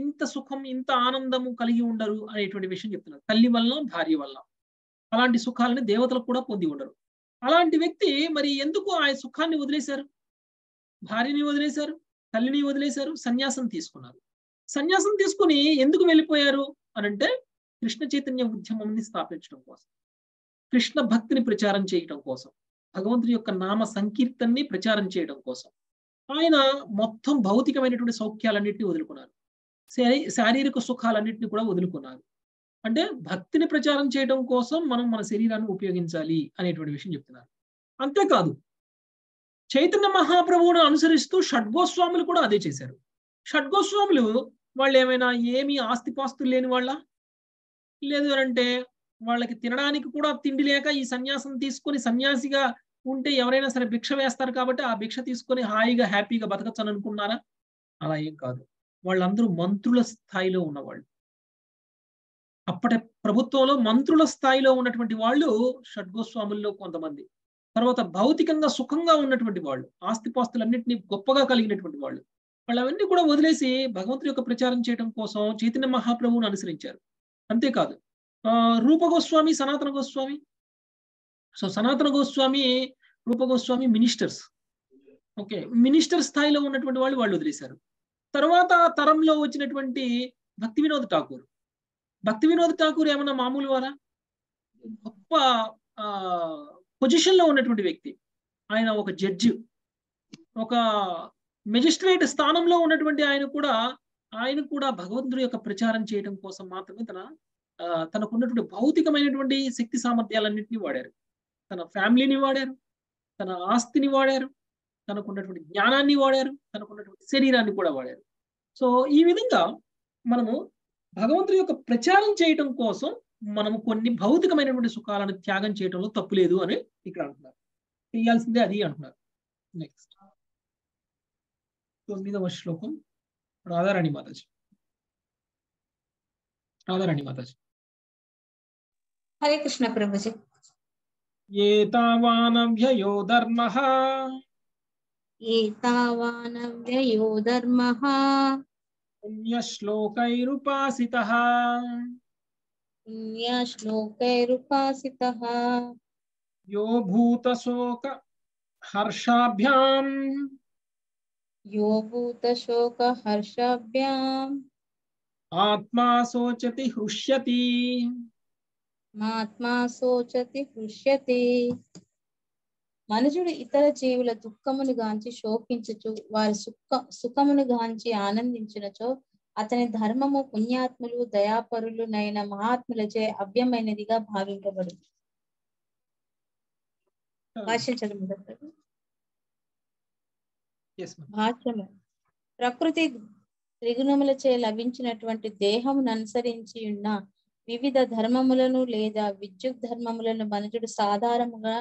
ఇంత సుఖం ఇంత ఆనందము కలిగి ఉండరు అనేటువంటి విషయం చెప్తున్నారు. తల్లి వల్ల భార్య వల్ల అలాంటి సుఖాలని దేవతలు కూడా పొంది ఉండరు. అలాంటి వ్యక్తి మరి ఎందుకు ఆ సుఖాన్ని వదిలేశారు? భార్యని వదిలేశారు, తల్లిని వదిలేశారు, సన్యాసం తీసుకున్నారు. సన్యాసం తీసుకుని ఎందుకు వెళ్ళిపోయారు అనంటే కృష్ణ చైతన్య ఉద్యమంని స్థాపించడం కోసం, కృష్ణ భక్తిని ప్రచారం చేయడం కోసం, భగవంతుడి యొక్క నామ సంకీర్తన్ని ప్రచారం చేయడం కోసం ఆయన మొత్తం భౌతికమైనటువంటి సౌఖ్యాలన్నింటినీ వదులుకున్నారు. శారీరక సుఖాలన్నింటినీ కూడా వదులుకున్నారు. అంటే భక్తిని ప్రచారం చేయడం కోసం మనం మన శరీరాన్ని ఉపయోగించాలి అనేటువంటి విషయం చెప్తున్నారు. అంతేకాదు చైతన్య మహాప్రభువును అనుసరిస్తూ షడ్గోస్వాములు కూడా అదే చేశారు. షడ్గోస్వాములు వాళ్ళు ఏమైనా ఏమీ ఆస్తిపాస్తులు లేని వాళ్ళ? లేదు అంటే వాళ్ళకి తినడానికి కూడా తిండి లేక ఈ సన్యాసం తీసుకొని సన్యాసిగా ఉంటే ఎవరైనా సరే భిక్ష వేస్తారు కాబట్టి ఆ భిక్ష తీసుకొని హాయిగా హ్యాపీగా బతకచ్చని అనుకున్నారా? అలా ఏం కాదు. వాళ్ళందరూ మంత్రుల స్థాయిలో ఉన్నవాళ్ళు. అప్పటి ప్రభుత్వంలో మంత్రుల స్థాయిలో ఉన్నటువంటి వాళ్ళు షడ్గోస్వాముల్లో కొంతమంది. తర్వాత భౌతికంగా సుఖంగా ఉన్నటువంటి వాళ్ళు, ఆస్తిపాస్తులన్నింటినీ గొప్పగా కలిగినటువంటి వాళ్ళు, వాళ్ళవన్నీ కూడా వదిలేసి భగవంతుడి యొక్క ప్రచారం చేయడం కోసం చైతన్య మహాప్రభువును అనుసరించారు. అంతేకాదు రూప గోస్వామి, సనాతన Goswami. So Sanatana Goswami, Rupa Goswami ministers. Okay, minister స్థాయిలో ఉన్నటువంటి వాళ్ళు వాళ్ళు వదిలేశారు. తర్వాత తరంలో వచ్చినటువంటి భక్తి వినోద్ ఠాకూర్. భక్తి వినోద్ ఠాకూర్ ఏమన్నా మామూలు వారా? గొప్ప పొజిషన్లో ఉన్నటువంటి వ్యక్తి. ఆయన ఒక జడ్జి, ఒక మెజిస్ట్రేట్ స్థానంలో ఉన్నటువంటి ఆయన కూడా ఆయన కూడా భగవంతుడి యొక్క ప్రచారం చేయడం కోసం మాత్రమే తన తనకున్నటువంటి భౌతికమైనటువంటి శక్తి సామర్థ్యాలన్నింటినీ వాడారు. తన ఫ్యామిలీని వాడారు, తన ఆస్తిని వాడారు, తనకున్నటువంటి జ్ఞానాన్ని వాడారు, తనకున్నటువంటి శరీరాన్ని కూడా వాడారు. సో ఈ విధంగా మనము భగవంతుడి యొక్క ప్రచారం చేయడం కోసం మనము కొన్ని భౌతికమైనటువంటి సుఖాలను త్యాగం చేయడంలో తప్పు లేదు అని ఇక్కడ అంటున్నారు. చేయాల్సిందే అది అంటున్నారు. నెక్స్ట్ తొమ్మిదవ శ్లోకం. రాధారాణి మాతాజీ. రాధారాణి మాతాజీ. హరే కృష్ణ ప్రభుజీ. ఏతావానవ్యయో ధర్మః ఏతావానవ్యయో ధర్మః పుణ్యశ్లోకైరుపాసితః పుణ్యశ్లోకైరుపాసితః यो भूतशोक हर्षाभ्याम यो भूतशोक हर्षाभ्याम आत्मा सोचति हृष्यति आत्मा सोचति हृष्यति मनुजुडु इतर जीवुल दुःखमुनु गांची शोकिंचचु वारि सुख सुखमुनु गांची आनंदिंचुनचो अतनि धर्ममु पुण्यात्मुलु दयापरुलुनैन महात्मुलचे अव्ययమైనదిగా భావింపబడును. ప్రకృతి త్రిగుణములచే లభించినటువంటి దేహమును అనుసరించి ఉన్న వివిధ ధర్మములను లేదా విద్యుత్ ధర్మములను మనుషుడు సాధారణముగా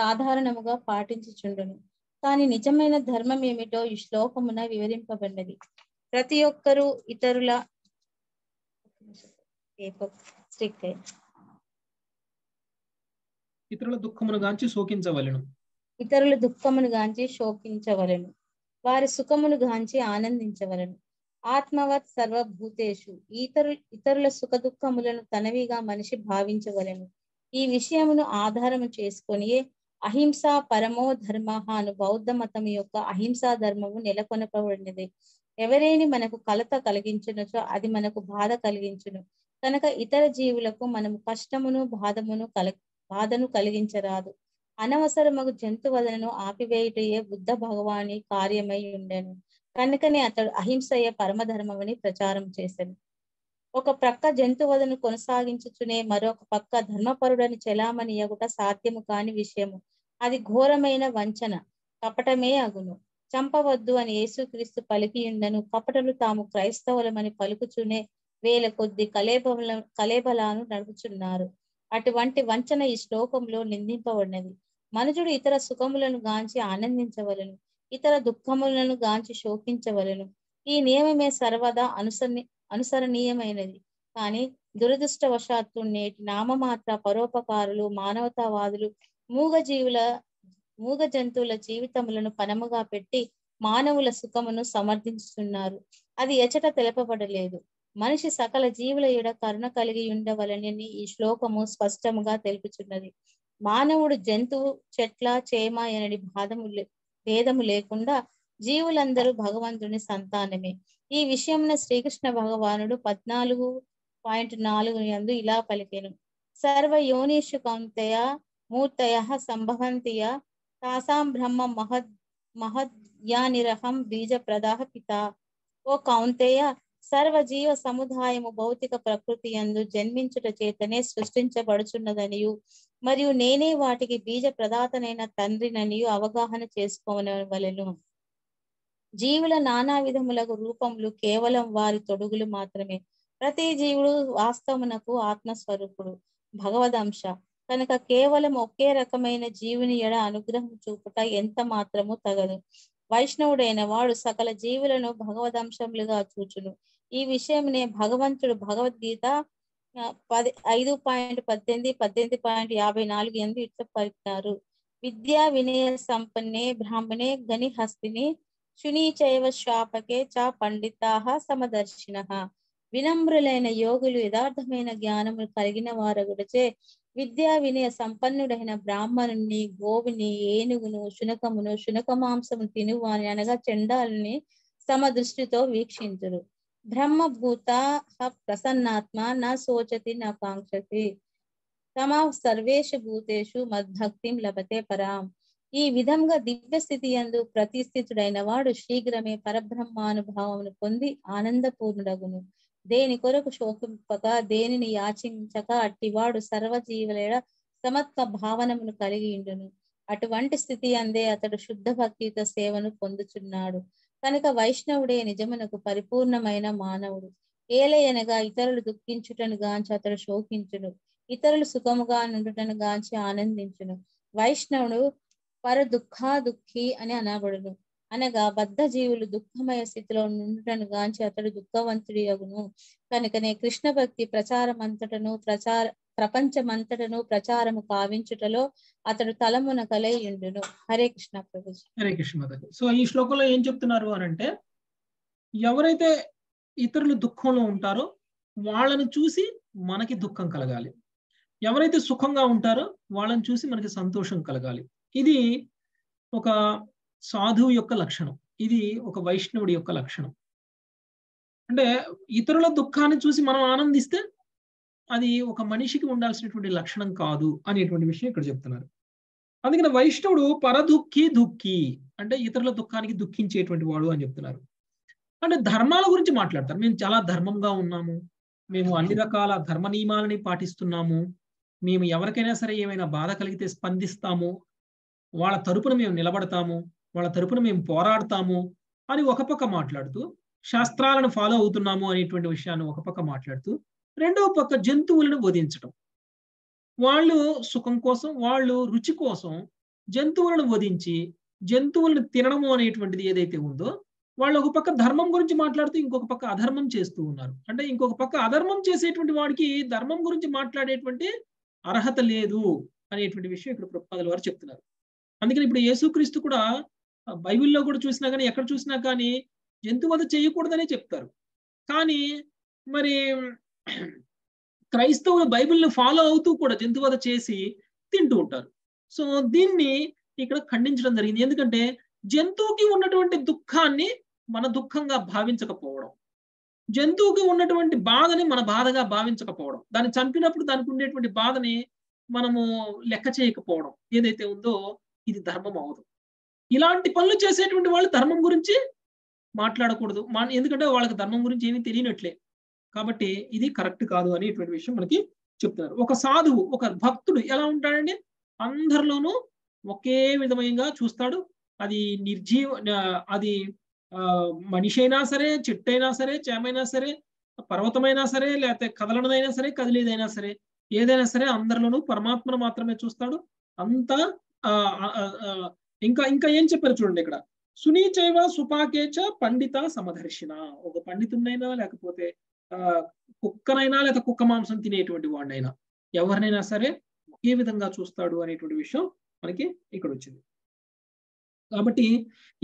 సాధారణముగా పాటించుచుండును. కానీ నిజమైన ధర్మం ఏమిటో ఈ శ్లోకమున వివరింపబడినది. ప్రతి ఒక్కరూ ఇతరుల ఇతరుల దుఃఖమును గాంచి శోకించవలెను ఇతరుల దుఃఖమును గాంచి శోకించవలెను వారి సుఖమును గాంచి ఆనందించవలెను. ఆత్మవత్ సర్వభూతేషు ఇతరు ఇతరుల సుఖ దుఃఖములను తనవిగా మనిషి భావించవలెను. ఈ విషయమును ఆధారము చేసుకొని అహింస పరమో ధర్మ అను బౌద్ధ మతం యొక్క అహింసా ధర్మము నెలకొనబడినది. ఎవరైనా మనకు కలత కలిగించునచో అది మనకు బాధ కలిగించును. కనుక ఇతర జీవులకు మనము కష్టమును బాధమును కల బాధను కలిగించరాదు. అనవసరమగు జంతువదనను ఆపివేయుటయే బుద్ధ భగవాని కార్యమై ఉండెను. కనుకనే అతడు అహింసయే పరమధర్మమని ప్రచారం చేశాను. ఒక ప్రక్క జంతువదను కొనసాగించుచునే మరొక పక్క ధర్మపరుడని చెలామణి అగుట సాధ్యము కాని విషయము. అది ఘోరమైన వంచన కపటమే అగును. చంపవద్దు అని యేసుక్రీస్తు పలికి ఉండెను. కపటలు తాము క్రైస్తవులమని పలుకుచునే వేల కొద్ది కలేబల కలేబలాను నడుపుచున్నారు. అటువంటి వంచన ఈ శ్లోకంలో నిందింపబడినది. మనుషుడు ఇతర సుఖములను గాంచి ఆనందించవలను, ఇతర దుఃఖములను గాంచి శోకించవలను. ఈ నియమమే సర్వదా అనుసరణ అనుసరణీయమైనది. కానీ దురదృష్టవశాత్తు నేటి నామమాత్ర పరోపకారులు, మానవతావాదులు మూగజీవుల మూగ జంతువుల జీవితములను పనముగా పెట్టి మానవుల సుఖమును సమర్థించుతున్నారు. అది ఎచట తెలపబడలేదు. మనిషి సకల జీవుల యొడ కరుణ కలిగి ఉండవలనని ఈ శ్లోకము స్పష్టముగా తెలుపుచున్నది. మానవుడు జంతువు చెట్ల చేమ అనని బాధము భేదము లేకుండా జీవులందరూ భగవంతుని సంతానమే. ఈ విషయమున శ్రీకృష్ణ భగవానుడు పద్నాలుగు పాయింట్ నాలుగు యందు ఇలా పలికెను. సర్వ యోనిషు కౌంతయ మూర్తయ సంభవంతియ తాసాం బ్రహ్మ మహద్ మహద్యానిరహం బీజ ప్రదాహ పిత. ఓ కౌంతేయ, సర్వజీవ సముదాయము భౌతిక ప్రకృతి యందు జన్మించుట చేతనే సృష్టించబడుచున్నదనియు మరియు నేనే వాటికి బీజ ప్రదాతనైన తండ్రిననియు అవగాహన చేసుకోవలెను. జీవుల నానా విధములకు రూపములు కేవలం వారి తొడుగులు మాత్రమే. ప్రతి జీవుడు వాస్తవమునకు ఆత్మస్వరూపుడు, భగవద్ అంశ. కనుక కేవలం ఒకే రకమైన జీవుని ఎడ అనుగ్రహం చూపుట ఎంత మాత్రము తగదు. వైష్ణవుడైన వాడు సకల జీవులను భగవదంశములుగా చూచును. ఈ విషయంనే భగవంతుడు భగవద్గీత పది ఐదు పాయింట్ పద్దెనిమిది పద్దెనిమిది పాయింట్ యాభై నాలుగు ఎందు ఇట్లా పలికినారు. విద్యా వినయ సంపన్నే బ్రాహ్మణే గని హస్తిని శునీ చైవ శాపకే చ పండితాహ సమదర్శినః. వినమ్రులైన యోగులు యథార్థమైన జ్ఞానము కలిగిన వారగుడచే విద్యా వినయ సంపన్నుడైన బ్రాహ్మణుని, గోవుని, ఏనుగును, శునకమును, శునక మాంసము తినువాని అనగా చండాలని సమదృష్టితో వీక్షించురు. బ్రహ్మభూత ప్రసన్నాత్మ నా శోచతి నా కాంక్షతి తమ సర్వేషు భూతేషు మద్భక్తిం లభతే పరాం. ఈ విధంగా దివ్య స్థితియందు ప్రతిష్ఠితుడైన వాడు శీఘ్రమే పరబ్రహ్మానుభావమును పొంది ఆనందపూర్ణుడగును. దేని కొరకు శోకింపక దేనిని యాచించక అట్టివాడు సర్వజీవుల సమత్వ భావనమును కలిగి ఉండును. అటువంటి స్థితి అందే అతడు శుద్ధ భక్తితో సేవను పొందుచున్నాడు. కనుక వైష్ణవుడే నిజమునకు పరిపూర్ణమైన మానవుడు. ఏలయనగా ఇతరులు దుఃఖించుటను గాంచి అతడు శోకించును, ఇతరులు సుఖముగా నుండుటను గాంచి ఆనందించును. వైష్ణవుడు పర దుఃఖా దుఃఖి అని అనబడును. అనగా బద్ధ జీవులు దుఃఖమయ స్థితిలో నుండుటను గాంచి అతడు దుఃఖవంతుడియగును. కనుకనే కృష్ణ భక్తి ప్రచారమంతటను ప్రచార ప్రపంచమంతటను ప్రచారము కావించుటలో అతడు తలమున కలయుండును. హరే కృష్ణ ప్రభుజీ, హరే కృష్ణ. సో ఈ శ్లోకంలో ఏం చెప్తున్నారు అని అంటే, ఎవరైతే ఇతరులు దుఃఖంలో ఉంటారో వాళ్ళని చూసి మనకి దుఃఖం కలగాలి, ఎవరైతే సుఖంగా ఉంటారో వాళ్ళని చూసి మనకి సంతోషం కలగాలి. ఇది ఒక సాధువు యొక్క లక్షణం, ఇది ఒక వైష్ణవుడి యొక్క లక్షణం. అంటే ఇతరుల దుఃఖాన్ని చూసి మనం ఆనందిస్తే అది ఒక మనిషికి ఉండాల్సినటువంటి లక్షణం కాదు అనేటువంటి విషయం ఇక్కడ చెప్తున్నారు. అందుకని వైష్ణవుడు పరదుఃఖి దుఃఖి అంటే ఇతరుల దుఃఖానికి దుఃఖించేటువంటి వాడు అని చెప్తున్నారు. అంటే ధర్మాల గురించి మాట్లాడతారు. మేము చాలా ధర్మంగా ఉన్నాము, మేము అన్ని రకాల ధర్మ నియమాలని పాటిస్తున్నాము, మేము ఎవరికైనా సరే ఏమైనా బాధ కలిగితే స్పందిస్తాము, వాళ్ళ తరపున మేము నిలబడతాము, వాళ్ళ తరపున మేము పోరాడతాము అని ఒక పక్క మాట్లాడుతూ, శాస్త్రాలను ఫాలో అవుతున్నాము అనేటువంటి విషయాన్ని ఒక పక్క మాట్లాడుతూ, రెండవ పక్క జంతువులను వధించడం, వాళ్ళు సుఖం కోసం వాళ్ళు రుచి కోసం జంతువులను వధించి జంతువులను తినడము అనేటువంటిది ఏదైతే ఉందో, వాళ్ళు ఒక పక్క ధర్మం గురించి మాట్లాడుతూ ఇంకొక పక్క అధర్మం చేస్తూ ఉన్నారు. అంటే ఇంకొక పక్క అధర్మం చేసేటువంటి వాడికి ధర్మం గురించి మాట్లాడేటువంటి అర్హత లేదు అనేటువంటి విషయం ఇక్కడ ప్రభుపాదుల వారు చెప్తున్నారు. అందుకని ఇప్పుడు యేసుక్రీస్తు కూడా బైబిల్లో కూడా చూసినా కానీ ఎక్కడ చూసినా కానీ జంతువధ చేయకూడదనే చెప్తారు. కానీ మరి క్రైస్తవులు బైబిల్ని ఫాలో అవుతూ కూడా జంతువధ చేసి తింటూ ఉంటారు. సో దీన్ని ఇక్కడ ఖండించడం జరిగింది. ఎందుకంటే జంతువుకి ఉన్నటువంటి దుఃఖాన్ని మన దుఃఖంగా భావించకపోవడం, జంతువుకి ఉన్నటువంటి బాధని మన బాధగా భావించకపోవడం, దాన్ని చంపినప్పుడు దానికి ఉండేటువంటి బాధని మనము లెక్క చేయకపోవడం ఏదైతే ఉందో ఇది ధర్మం అవదు. ఇలాంటి పనులు చేసేటువంటి వాళ్ళు ధర్మం గురించి మాట్లాడకూడదు, మన ఎందుకంటే వాళ్ళకి ధర్మం గురించి ఏమీ తెలియనట్లే, కాబట్టి ఇది కరెక్ట్ కాదు అనేటువంటి విషయం మనకి చెప్తున్నారు. ఒక సాధువు ఒక భక్తుడు ఎలా ఉంటాడండి, అందరిలోనూ ఒకే విధంగా చూస్తాడు. అది నిర్జీవ, అది మనిషి అయినా సరే, చెట్టు అయినా సరే, చేమైనా సరే, పర్వతమైనా సరే, లేకపోతే కదలనదైనా సరే, కదిలేదైనా సరే, ఏదైనా సరే అందరిలోనూ పరమాత్మను మాత్రమే చూస్తాడు. అంతా ఇంకా ఇంకా ఏం చెప్పారు చూడండి ఇక్కడ, సునీచైవ సుపాకేచ పండిత సమదర్శిన, ఒక పండితుడినైనా లేకపోతే ఆ కుక్కనైనా లేదా కుక్క మాంసం తినేటువంటి వాడినైనా ఎవరినైనా సరే ఒకే విధంగా చూస్తాడు అనేటువంటి విషయం మనకి ఇక్కడ వచ్చింది. కాబట్టి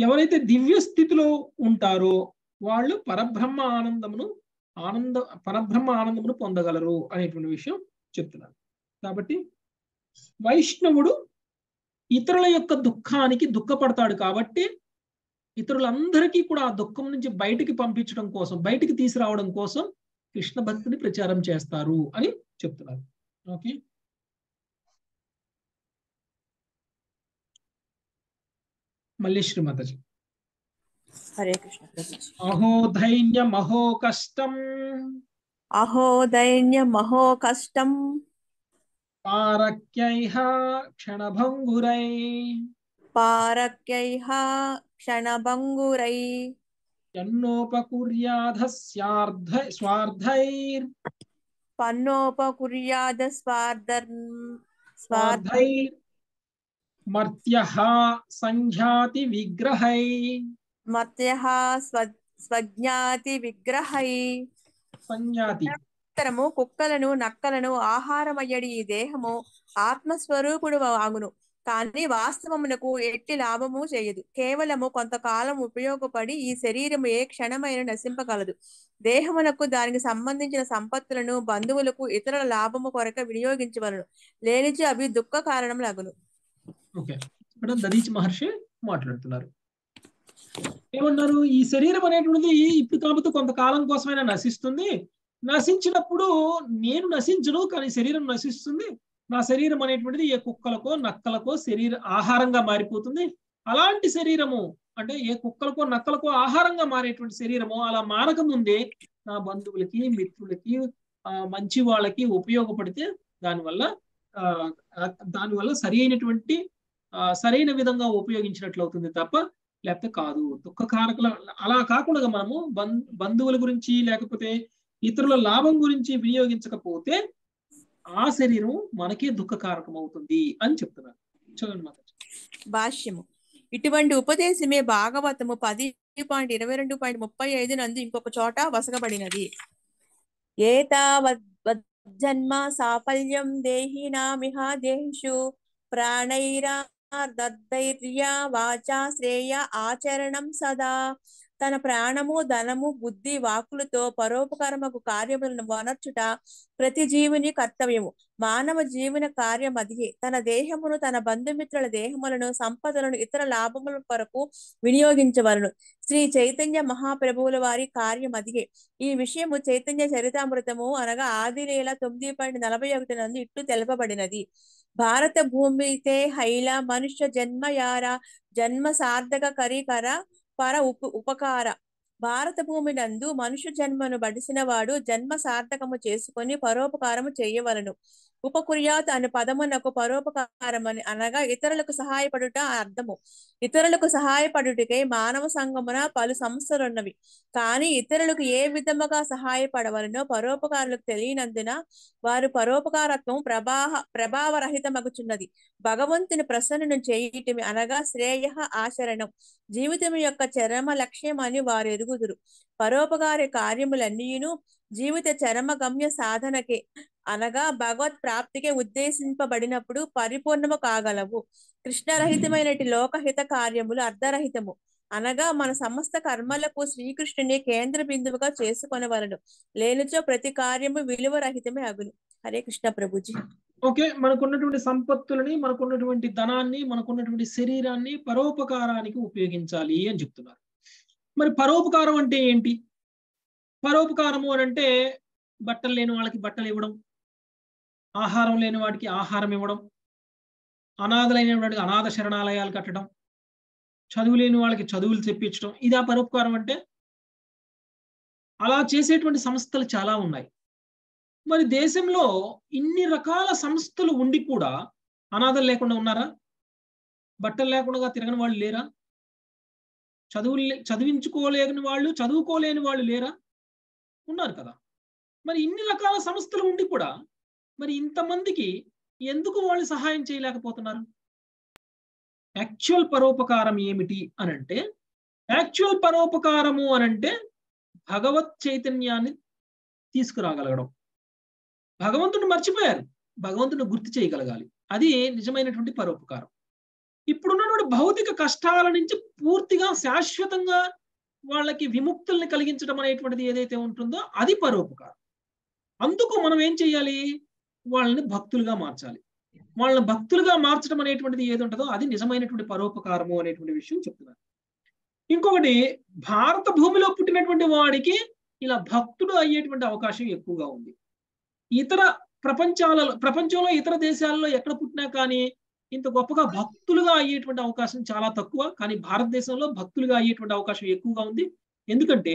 ఎవరైతే దివ్య స్థితిలో ఉంటారో వాళ్ళు పరబ్రహ్మ ఆనందమును ఆనంద పరబ్రహ్మ ఆనందమును పొందగలరు అనేటువంటి విషయం చెప్తున్నారు. కాబట్టి వైష్ణవుడు ఇతరుల యొక్క దుఃఖానికి దుఃఖపడతాడు, కాబట్టి ఇతరులందరికీ కూడా ఆ దుఃఖం నుంచి బయటికి పంపించడం కోసం, బయటికి తీసుకురావడం కోసం కృష్ణ భక్తిని ప్రచారం చేస్తారు అని చెప్తున్నారు. ఓకే, మళ్ళీ శ్రీమాతాజీ. హరే కృష్ణ. అహో ధైన్యం అహో కష్టం, అహో ధైన్యం అహో కష్టం, పారక్యైః క్షణభంగురైః, పారక్యైః క్షణభంగురైః, యన్నోపకుర్యాధ స్వార్థైః, పన్నోపకుర్యాధ స్వార్థైః, మర్త్యః సంజ్ఞాతి విగ్రహైః, మర్త్యః స్వజ్ఞాతి విగ్రహైః, సంజ్ఞాతి. కుక్కలను నక్కలను ఆహారమయ్యడి ఈ దేహము ఆత్మస్వరూపుడు ఆగును, కానీ వాస్తవమునకు ఎట్టి లాభము చేయదు. కేవలము కొంతకాలం ఉపయోగపడి ఈ శరీరము ఏ క్షణమైన నశింపగలదు. దేహమునకు దానికి సంబంధించిన సంపత్తులను బంధువులకు ఇతరుల లాభము కొరక వినియోగించవలను, లేనిచి అవి దుఃఖ కారణములు అగును. ఓకే, ఇక్కడ దదీచి మహర్షి మాట్లాడుతున్నారు. ఏమన్నారు, ఈ శరీరం అనేటువంటిది ఇప్పుడు కాకపోతే కొంతకాలం కోసమైనా నశిస్తుంది, నశించినప్పుడు నేను నశించను కానీ శరీరం నశిస్తుంది, నా శరీరం అనేటువంటిది ఏ కుక్కలకో నక్కలకో శరీర ఆహారంగా మారిపోతుంది. అలాంటి శరీరము అంటే ఏ కుక్కలకో నక్కలకో ఆహారంగా మారేటువంటి శరీరము అలా మారక ముందే నా బంధువులకి మిత్రులకి మంచి వాళ్ళకి ఉపయోగపడితే దానివల్ల దానివల్ల సరి అయినటువంటి సరైన విధంగా ఉపయోగించినట్లు అవుతుంది తప్ప లేకపోతే కాదు. దుఃఖకారకుల అలా కాకుండా మనము బంధువుల గురించి లేకపోతే ఇతరుల లాభం గురించి వినియోగించకపోతే ఆ శరీరం మనకే దుఃఖకారకం అవుతుంది అని చెప్తున్నారు. చూడండి మాత భాష్యము, ఇటువంటి ఉపదేశమే భాగవతము పది పాయింట్ ఇరవై రెండు పాయింట్ ముప్పై ఐదు నందు ఇంకొక చోట వసగబడినది. ఏతావజ్జన్మ సాఫల్యం దేహినామిహ దేహిషు ప్రాణైరాధైర్య వాచా శ్రేయ ఆచరణం సదా. తన ప్రాణము ధనము బుద్ధి వాక్కులతో పరోపకరమకు కార్యములను వనర్చుట ప్రతి జీవుని కర్తవ్యము. మానవ జీవన కార్యం అది. తన దేహమును తన బంధుమిత్రుల దేహములను సంపదలను ఇతర లాభముల కొరకు వినియోగించవలను. శ్రీ చైతన్య మహాప్రభువుల వారి కార్యం అది. ఈ విషయము చైతన్య చరితామృతము అనగా ఆదిలీల తొమ్మిది పాయింట్ నలభై ఒకటి నందు ఇట్లు తెలుపబడినది. భారత భూమితే హైల మనుష్య జన్మయార జన్మ సార్థక కరీకర పర ఉప ఉపకార భారత భూమి నందు మనుష్య జన్మను బడిసిన వాడు జన్మ సార్థకము చేసుకొని పరోపకారము చేయవలను. ఉపకుర్యాత్ అను పదమునకు పరోపకారం అని అనగా ఇతరులకు సహాయపడుట అర్థము. ఇతరులకు సహాయపడుటకై మానవ సంఘమున పలు సంస్థలున్నవి. కానీ ఇతరులకు ఏ విధముగా సహాయపడవలనో పరోపకారులకు తెలియనందున వారు పరోపకారత్వం ప్రభావ ప్రభావరహితమగుచున్నది. భగవంతుని ప్రసన్నను చేయటమి అనగా శ్రేయ ఆచరణం జీవితం యొక్క చరమ లక్ష్యం అని వారు ఎరుగుదురు. పరోపకార కార్యములన్నీను జీవిత చరమ గమ్య సాధనకే అనగా భగవత్ ప్రాప్తికే ఉద్దేశింపబడినప్పుడు పరిపూర్ణము కాగలవు. కృష్ణరహితమైన లోకహిత కార్యములు అర్ధరహితము అనగా మన సమస్త కర్మలకు శ్రీకృష్ణుని కేంద్ర బిందువుగా చేసుకొనవలెను. లేనిచో ప్రతి కార్యము విలువ రహితమే అగును. హరే కృష్ణ ప్రభుజీ. ఓకే, మనకున్నటువంటి సంపత్తులని మనకున్నటువంటి ధనాన్ని మనకున్నటువంటి శరీరాన్ని పరోపకారానికి ఉపయోగించాలి అని చెప్తున్నారు. మరి పరోపకారం అంటే ఏంటి? పరోపకారము అని అంటే బట్టలు లేని వాళ్ళకి బట్టలు ఇవ్వడం, ఆహారం లేని వాడికి ఆహారం ఇవ్వడం, అనాథలైన వాడికి అనాథ శరణాలయాలు కట్టడం, చదువు లేని వాళ్ళకి చదువులు చెప్పించడం, ఇదా పరోపకారం అంటే? అలా చేసేటువంటి సంస్థలు చాలా ఉన్నాయి. మరి దేశంలో ఇన్ని రకాల సంస్థలు ఉండి కూడా అనాథలు లేకుండా ఉన్నారా? బట్టలు లేకుండా తిరగని వాళ్ళు లేరా? చదువులు చదివించుకోలేని వాళ్ళు చదువుకోలేని వాళ్ళు లేరా? ఉన్నారు కదా. మరి ఇన్ని రకాల సంస్థలు ఉండి కూడా మరి ఇంతమందికి ఎందుకు వాళ్ళు సహాయం చేయలేకపోతున్నారు? యాక్చువల్ పరోపకారం ఏమిటి అనంటే, యాక్చువల్ పరోపకారము అనంటే భగవత్ చైతన్యాన్ని తీసుకురాగలగడం. భగవంతుని మర్చిపోయారు, భగవంతుని గుర్తు చేయగలగాలి. అది నిజమైనటువంటి పరోపకారం. ఇప్పుడున్నటువంటి భౌతిక కష్టాల నుంచి పూర్తిగా శాశ్వతంగా వాళ్ళకి విముక్తుల్ని కలిగించడం అనేటువంటిది ఏదైతే ఉంటుందో అది పరోపకారం. అందుకు మనం ఏం చేయాలి? వాళ్ళని భక్తులుగా మార్చాలి. వాళ్ళని భక్తులుగా మార్చడం అనేటువంటిది ఏది ఉంటుందో అది నిజమైనటువంటి పరోపకారము అనేటువంటి విషయం చెప్తున్నారు. ఇంకొకటి, భారత భూమిలో పుట్టినటువంటి వాడికి ఇలా భక్తుడు అయ్యేటువంటి అవకాశం ఎక్కువగా ఉంది. ఇతర ప్రపంచాలలో ప్రపంచంలో ఇతర దేశాలలో ఎక్కడ పుట్టినా కానీ ఇంత గొప్పగా భక్తులుగా అయ్యేటువంటి అవకాశం చాలా తక్కువ. కానీ భారతదేశంలో భక్తులుగా అయ్యేటువంటి అవకాశం ఎక్కువగా ఉంది. ఎందుకంటే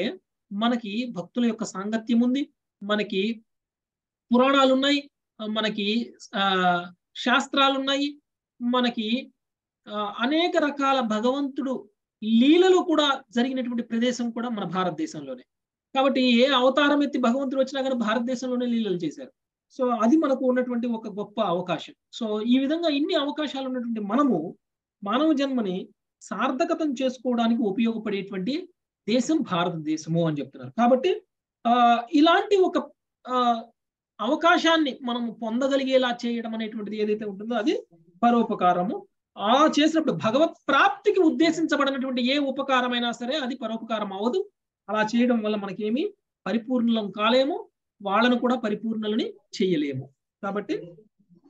మనకి భక్తుల యొక్క సాంగత్యం ఉంది, మనకి పురాణాలు ఉన్నాయి, మనకి ఆ శాస్త్రాలు ఉన్నాయి, మనకి అనేక రకాల భగవంతుడు లీలలు కూడా జరిగినటువంటి ప్రదేశం కూడా మన భారతదేశంలోనే. కాబట్టి ఏ అవతారం ఎత్తి భగవంతుడు వచ్చినా కానీ భారతదేశంలోనే లీలలు చేశారు. సో అది మనకు ఉన్నటువంటి ఒక గొప్ప అవకాశం. సో ఈ విధంగా ఇన్ని అవకాశాలు ఉన్నటువంటి మనము మానవ జన్మని సార్థకతం చేసుకోవడానికి ఉపయోగపడేటువంటి దేశం భారతదేశము అని చెప్తున్నారు. కాబట్టి ఆ ఇలాంటి ఒక అవకాశాన్ని మనం పొందగలిగేలా చేయడం అనేటువంటిది ఏదైతే ఉంటుందో అది పరోపకారము. అలా చేసినప్పుడు భగవత్ ప్రాప్తికి ఉద్దేశించబడినటువంటి ఏ ఉపకారమైనా సరే అది పరోపకారం అవదు. అలా చేయడం వల్ల మనకేమి పరిపూర్ణలం కాలేము, వాళ్ళను కూడా పరిపూర్ణలని చేయలేము. కాబట్టి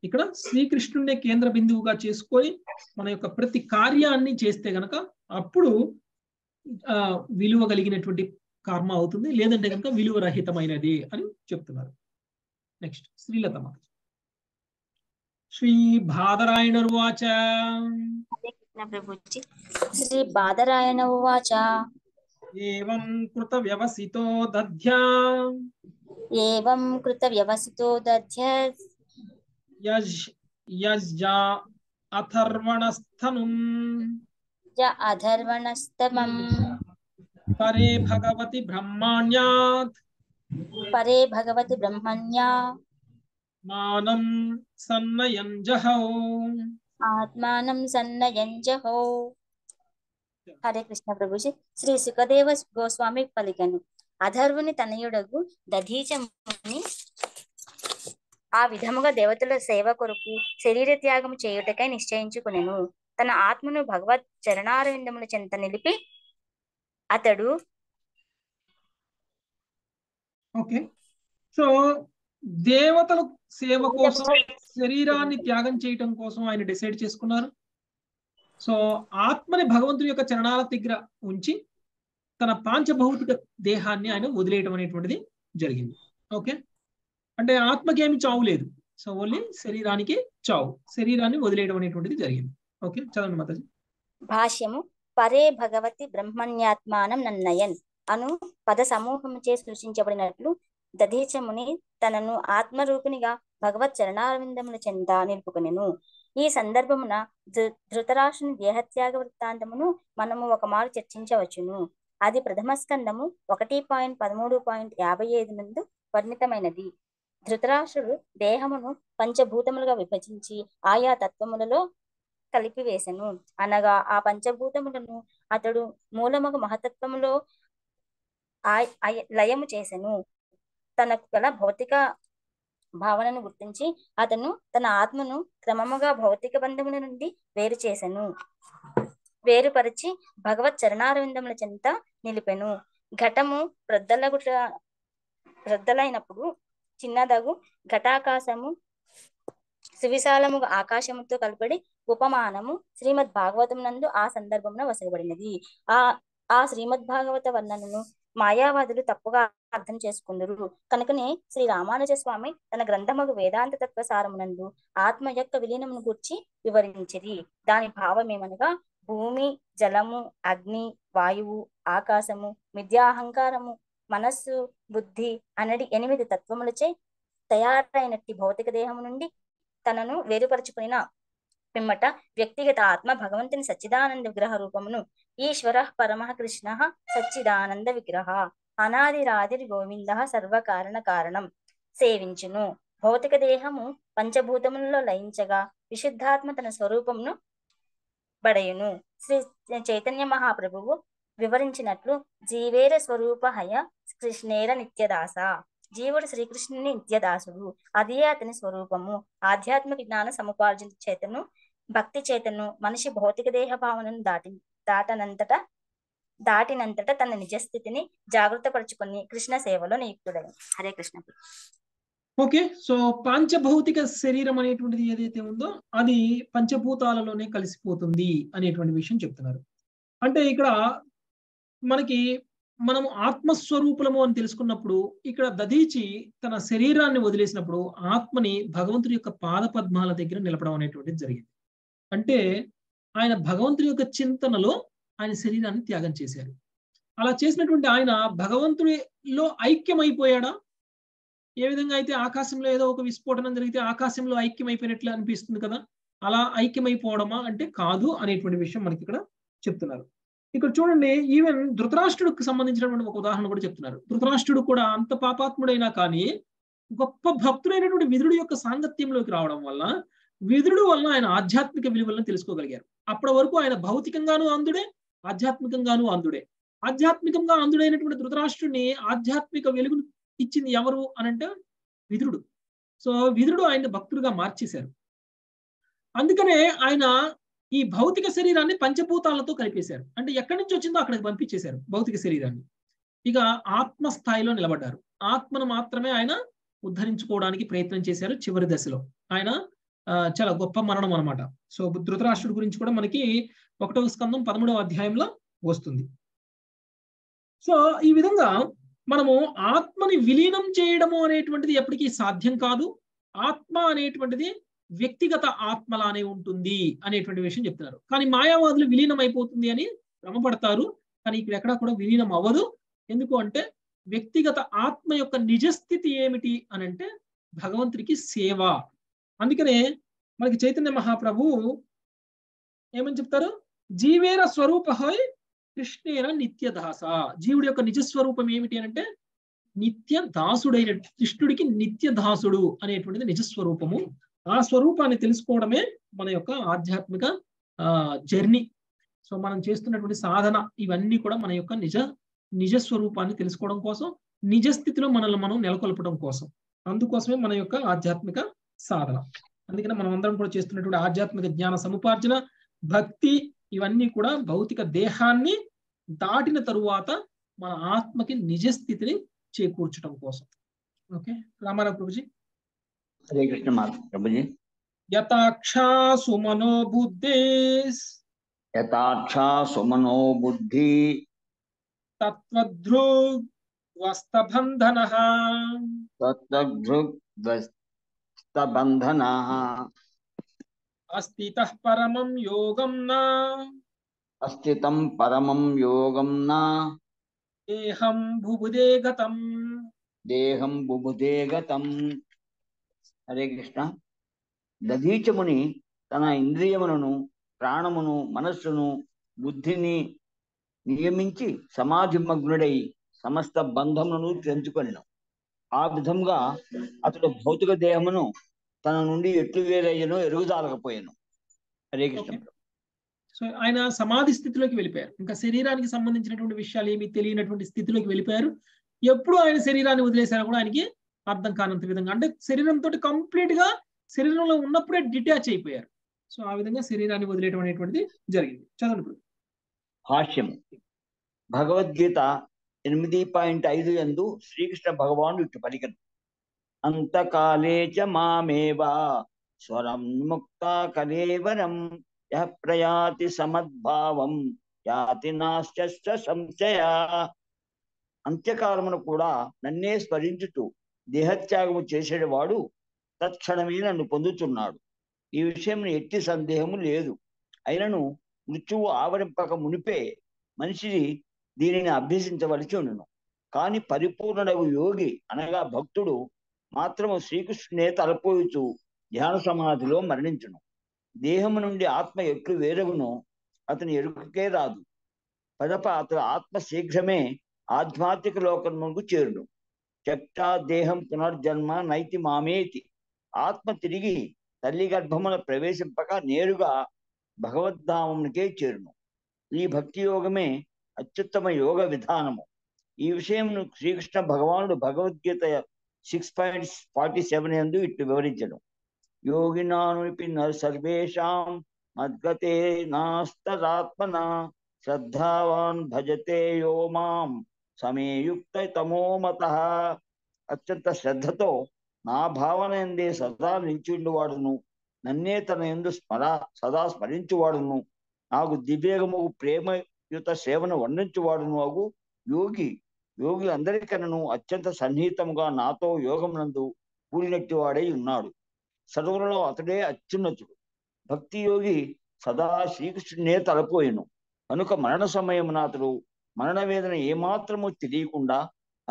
ఇక్కడ శ్రీకృష్ణుడే కేంద్ర బిందువుగా చేసుకొని మన యొక్క ప్రతి కార్యాన్ని చేస్తే గనక అప్పుడు ఆ విలువ కలిగినటువంటి కర్మ అవుతుంది, లేదంటే కనుక విలువ రహితమైనది అని చెప్తున్నారు. నెక్స్ట్ శ్రీలత మాత. श्री बादरायणर्वाच प्रभुजी श्री बादरायणर्वाच एवं कृतव्यवसितो दध्या एवं कृतव्यवसितो दध्या यज यज्जा अथर्वणस्थनुं या अधर्वणस्तमं परे भगवति ब्रह्मण्यात् परे भगवति ब्रह्मण्या मानं सन्नयंजहो आत्मानं सन्नयंजहो। हरे कृष्ण प्रभुजी श्री सुखदेव गोस्वामी पलिकनु अधर्वुनि तनयुडगु दधीच मुनि आ विधमुगा देवतल सेव कोरकु शरीर त्यागम चेयुटकै निश्चयिंचुकुनेनु तन आत्मनु भगवत् चरणारविंदमुल चेंत निलिपि अतडु ओके सो దేవతల సేవ కోసం శరీరాన్ని త్యాగం చేయడం కోసం ఆయన డిసైడ్ చేసుకున్నారు. సో ఆత్మని భగవంతుని యొక్క చరణాల దగ్గర ఉంచి తన పాంచభౌతిక దేహాన్ని ఆయన వదిలేయడం అనేటువంటిది జరిగింది. ఓకే అంటే ఆత్మకి ఏమీ చావు లేదు. సో ఓన్లీ శరీరానికి చావు, శరీరాన్ని వదిలేయడం అనేటువంటిది జరిగింది. ఓకే చదవండి మాతాజీ. భాష్యము పరే భగవతి బ్రహ్మణ్యాత్మానం నన్నయన్ అను పద సమూహముచే సృష్టించబడినట్లు దధీచ ముని తనను ఆత్మరూపినిగా భగవత్ చరణారవిందముల చెంత నిలుపుకొనెను. ఈ సందర్భమున ధృతరాష్ట్రుని దేహత్యాగ వృత్తాంతమును మనము ఒకమారు చర్చించవచ్చును. అది ప్రథమ స్కందము ఒకటి పాయింట్ పదమూడు పాయింట్ యాభై ఐదు నందు వర్ణితమైనది. ధృతరాష్ట్రుడు దేహమును పంచభూతములుగా విభజించి ఆయా తత్వములలో కలిపివేశను. అనగా ఆ పంచభూతములను అతడు మూలమగు మహతత్వములో లయము చేసెను. తనకు గల భౌతిక భావనను గుర్తించి అతను తన ఆత్మను క్రమముగా భౌతిక బంధముల నుండి వేరు చేసెను, వేరుపరిచి భగవత్ చరణారవిందముల చెంత నిలిపెను. ఘటము ప్రద్దలగుట ప్రద్దలైనప్పుడు చిన్నదగు ఘటాకాశము సువిశాలము ఆకాశముతో కలపడి ఉపమానము శ్రీమద్ భాగవతం నందు ఆ సందర్భమున వసైబడినది. ఆ ఆ శ్రీమద్ భాగవత వర్ణనను మాయావాదులు తప్పుగా అర్థం చేసుకుందరు. కనుకనే శ్రీ రామానుజ స్వామి తన గ్రంథముగు వేదాంత తత్వ సారమునందు ఆత్మ యొక్క విలీనమును గూర్చి వివరించిరి. దాని భావమేమనగా భూమి, జలము, అగ్ని, వాయువు, ఆకాశము, మిథ్యాహంకారము, మనస్సు, బుద్ధి అనడి ఎనిమిది తత్వములచే తయారైనట్టి భౌతిక దేహము నుండి తనను వేరుపరచుకున్న పిమ్మట వ్యక్తిగత ఆత్మ భగవంతుని సచ్చిదానంద విగ్రహ రూపమును ఈశ్వర పరమ కృష్ణ సచ్చిదానంద విగ్రహ అనాదిరాదిర్ గోవింద సర్వకారణ కారణం సేవించును. భౌతిక దేహము పంచభూతములలో లయించగా విశుద్ధాత్మ తన స్వరూపమును బడయును. శ్రీ చైతన్య మహాప్రభువు వివరించినట్లు జీవేర స్వరూప హయ కృష్ణేర నిత్యదాస, జీవుడు శ్రీకృష్ణుని నిత్యదాసుడు, అదే అతని స్వరూపము. ఆధ్యాత్మిక జ్ఞాన సముపార్జన చేతను భక్తి చేతను మనిషి భౌతిక దేహ భావనను దాటి దాటనంతట దాటినంతట తన నిజస్థితిని జాగృత పరుచుకుని కృష్ణ సేవలో నియుక్తుడని. హరే కృష్ణ. ఓకే సో పంచభౌతిక శరీరం అనేటువంటిది ఏదైతే ఉందో అది పంచభూతాలలోనే కలిసిపోతుంది అనేటువంటి విషయం చెప్తున్నారు. అంటే ఇక్కడ మనకి మనము ఆత్మస్వరూపులము అని తెలుసుకున్నప్పుడు ఇక్కడ దధీచి తన శరీరాన్ని వదిలేసినప్పుడు ఆత్మని భగవంతుడి యొక్క పాదపద్మాల దగ్గర నిలపడం అనేటువంటిది జరిగింది. అంటే ఆయన భగవంతుడి యొక్క చింతనలో ఆయన శరీరాన్ని త్యాగం చేశారు. అలా చేసినటువంటి ఆయన భగవంతుడిలో ఐక్యమైపోయాడా? ఏ విధంగా అయితే ఆకాశంలో ఏదో ఒక విస్ఫోటనం జరిగితే ఆకాశంలో ఐక్యమైపోయినట్లు అనిపిస్తుంది కదా, అలా ఐక్యమైపోవడమా అంటే కాదు అనేటువంటి విషయం మనకి ఇక్కడ చెప్తున్నారు. ఇక్కడ చూడండి ఈవెన్ ధృతరాష్ట్రుడికి సంబంధించినటువంటి ఒక ఉదాహరణ కూడా చెప్తున్నారు. ధృతరాష్ట్రుడు కూడా అంత పాపాత్ముడైనా కానీ గొప్ప భక్తుడైనటువంటి విదురుడి యొక్క సాంగత్యంలోకి రావడం వల్ల, విదురుడు వల్ల ఆయన ఆధ్యాత్మిక విలువలను తెలుసుకోగలిగారు. అప్పటి వరకు ఆయన భౌతికంగానూ అందుడే, ఆధ్యాత్మికంగానూ అందుడే. ఆధ్యాత్మికంగా అందుడైనటువంటి ధృతరాష్ట్రుడిని ఆధ్యాత్మిక వెలుగును ఇచ్చింది ఎవరు అనంటే విదురుడు. సో విదురుడు ఆయన భక్తుడిగా మార్చేశారు. అందుకనే ఆయన ఈ భౌతిక శరీరాన్ని పంచభూతాలతో కలిపేశారు. అంటే ఎక్కడి నుంచి వచ్చిందో అక్కడికి పంపించేశారు భౌతిక శరీరాన్ని. ఇక ఆత్మ స్థాయిలో నిలబడ్డారు. ఆత్మను మాత్రమే ఆయన ఉద్ధరించుకోవడానికి ప్రయత్నం చేశారు. చివరి దశలో ఆయన చాలా గొప్ప మరణం అనమాట. సో ధృతరాష్ట్రుడి గురించి కూడా మనకి ఒకటవ స్కందం పదమూడవ అధ్యాయంలో వస్తుంది. సో ఈ విధంగా మనము ఆత్మని విలీనం చేయడము అనేటువంటిది ఎప్పటికీ సాధ్యం కాదు. ఆత్మ అనేటువంటిది వ్యక్తిగత ఆత్మలానే ఉంటుంది అనేటువంటి విషయం చెప్తారు. కానీ మాయావాదులు విలీనం అయిపోతుంది అని భ్రమపడతారు. కానీ ఇక్కడ ఎక్కడా కూడా విలీనం అవ్వదు. ఎందుకు అంటే వ్యక్తిగత ఆత్మ యొక్క నిజస్థితి ఏమిటి అని అంటే భగవంతుడికి సేవ. అందుకనే మనకి చైతన్య మహాప్రభు ఏమని చెప్తారు, జీవేర స్వరూపహై కృష్ణేన నిత్యదాస. జీవుడి యొక్క నిజస్వరూపం ఏమిటి అంటే నిత్య దాసుడైన కృష్ణుడికి నిత్య దాసుడు అనేటువంటిది నిజస్వరూపము. ఆ స్వరూపాన్ని తెలుసుకోవడమే మన యొక్క ఆధ్యాత్మిక ఆ జర్నీ. సో మనం చేస్తున్నటువంటి సాధన ఇవన్నీ కూడా మన యొక్క నిజ నిజస్వరూపాన్ని తెలుసుకోవడం కోసం, నిజస్థితిలో మనల్ని మనం నెలకొల్పడం కోసం, అందుకోసమే మన యొక్క ఆధ్యాత్మిక సాధన. అందుకనే మనం అందరం కూడా చేస్తున్నటువంటి ఆధ్యాత్మిక జ్ఞాన సముపార్జన, భక్తి ఇవన్నీ కూడా భౌతిక దేహాన్ని దాటిన తరువాత మన ఆత్మకి నిజస్థితిని చేకూర్చడం కోసం. ఓకే రామారావు ప్రభుజీ. హరే కృష్ణ ప్రభుజీ. యథాక్షా సుమనో బుద్ధి యథాక్షా సుమనో బుద్ధి తత్వదృగ్ వస్తబంధనః తత్వదృగ్ వస్తబంధనః अस्तितः परमं योगं न अस्तितं परमं योगं न देहं बुबुधे गतं देहं बुबुधे गतं. हरे कृष्ण. దధీచ ముని తన ఇంద్రియములను, ప్రాణమును, మనస్సును, బుద్ధిని నియమించి సమాధి మగ్నుడై సమస్త బంధములను తెంచుకొనెను. ఆ విధంగా అతడు భౌతిక దేహమును తన నుండి ఎట్లు వేరయ్యను ఎరుగుదాలకపోయాను. హరే కృష్ణ. సో ఆయన సమాధి స్థితిలోకి వెళ్ళిపోయారు. ఇంకా శరీరానికి సంబంధించినటువంటి విషయాలు ఏమి తెలియనటువంటి స్థితిలోకి వెళ్ళిపోయారు. ఎప్పుడు ఆయన శరీరాన్ని వదిలేశారో కూడా ఆయనకి అర్థం కానంత విధంగా, అంటే శరీరంతో కంప్లీట్ గా శరీరంలో ఉన్నప్పుడే డిటాచ్ అయిపోయారు. సో ఆ విధంగా శరీరాన్ని వదిలేయడం అనేటువంటిది జరిగింది. చదవండి. భాష్యం. భగవద్గీత ఎనిమిది పాయింట్ ఐదు యందు శ్రీకృష్ణ భగవానుడు ఇటు పలికను. అంతకాలే చ మామేవ స్వరం ముక్త కలేవరం యః ప్రయాతి సమద్భావం యాతి నాస్య సంశయ. అంత్యకాలమును కూడా నన్నే స్మరించుతూ దేహత్యాగము చేసేవాడు తత్క్షణమే నన్ను పొందుతున్నాడు. ఈ విషయం ఎట్టి సందేహము లేదు. అయినను మృత్యువు ఆవరింపక మునిపే మనిషి దీనిని అభ్యసించవలసి ఉండును. కానీ పరిపూర్ణుడగు యోగి అనగా భక్తుడు మాత్రము శ్రీకృష్ణునే తలపోయిచు ధ్యాన సమాధిలో మరణించును. దేహము నుండి ఆత్మ ఎట్లు వేరగునో అతని ఎరుకకే రాదు. పదప అతని ఆత్మ శీఘ్రమే ఆధ్యాత్మిక లోకమునకు చేరును. చెప్తా దేహం పునర్జన్మ నైతి మామేతి. ఆత్మ తిరిగి తల్లి గర్భమున ప్రవేశింపక నేరుగా భగవద్ధామమునకే చేరును. ఈ భక్తి యోగమే అత్యుత్తమ యోగ విధానము. ఈ విషయమును శ్రీకృష్ణ భగవానుడు Bhagavad Gita six point forty seven ఎందు ఇట్లు వివరించడం. యోగినానుపి సర్వేషాం మద్గతే నాస్తరాత్మన శ్రద్ధావాన్ భజతే యో మాం సమేయుక్త తమోమత. అత్యంత శ్రద్ధతో నా భావన ఎందే సదా నిలిచిండువాడును, నన్నే తన ఎందు స్మరా సదా స్మరించువాడును, నాకు దివేగము ప్రేమయుత సేవను వర్ణించువాడును అగు యోగి యోగులందరికనను అత్యంత సన్నిహితముగా నాతో యోగమునందు కూడినట్టివాడై ఉన్నాడు. సర్వులలో అతడే అత్యున్నతుడు. భక్తి యోగి సదా శ్రీకృష్ణునే తలపోయెను. కనుక మరణ సమయమున అతడు మరణ వేదన ఏమాత్రము తెలియకుండా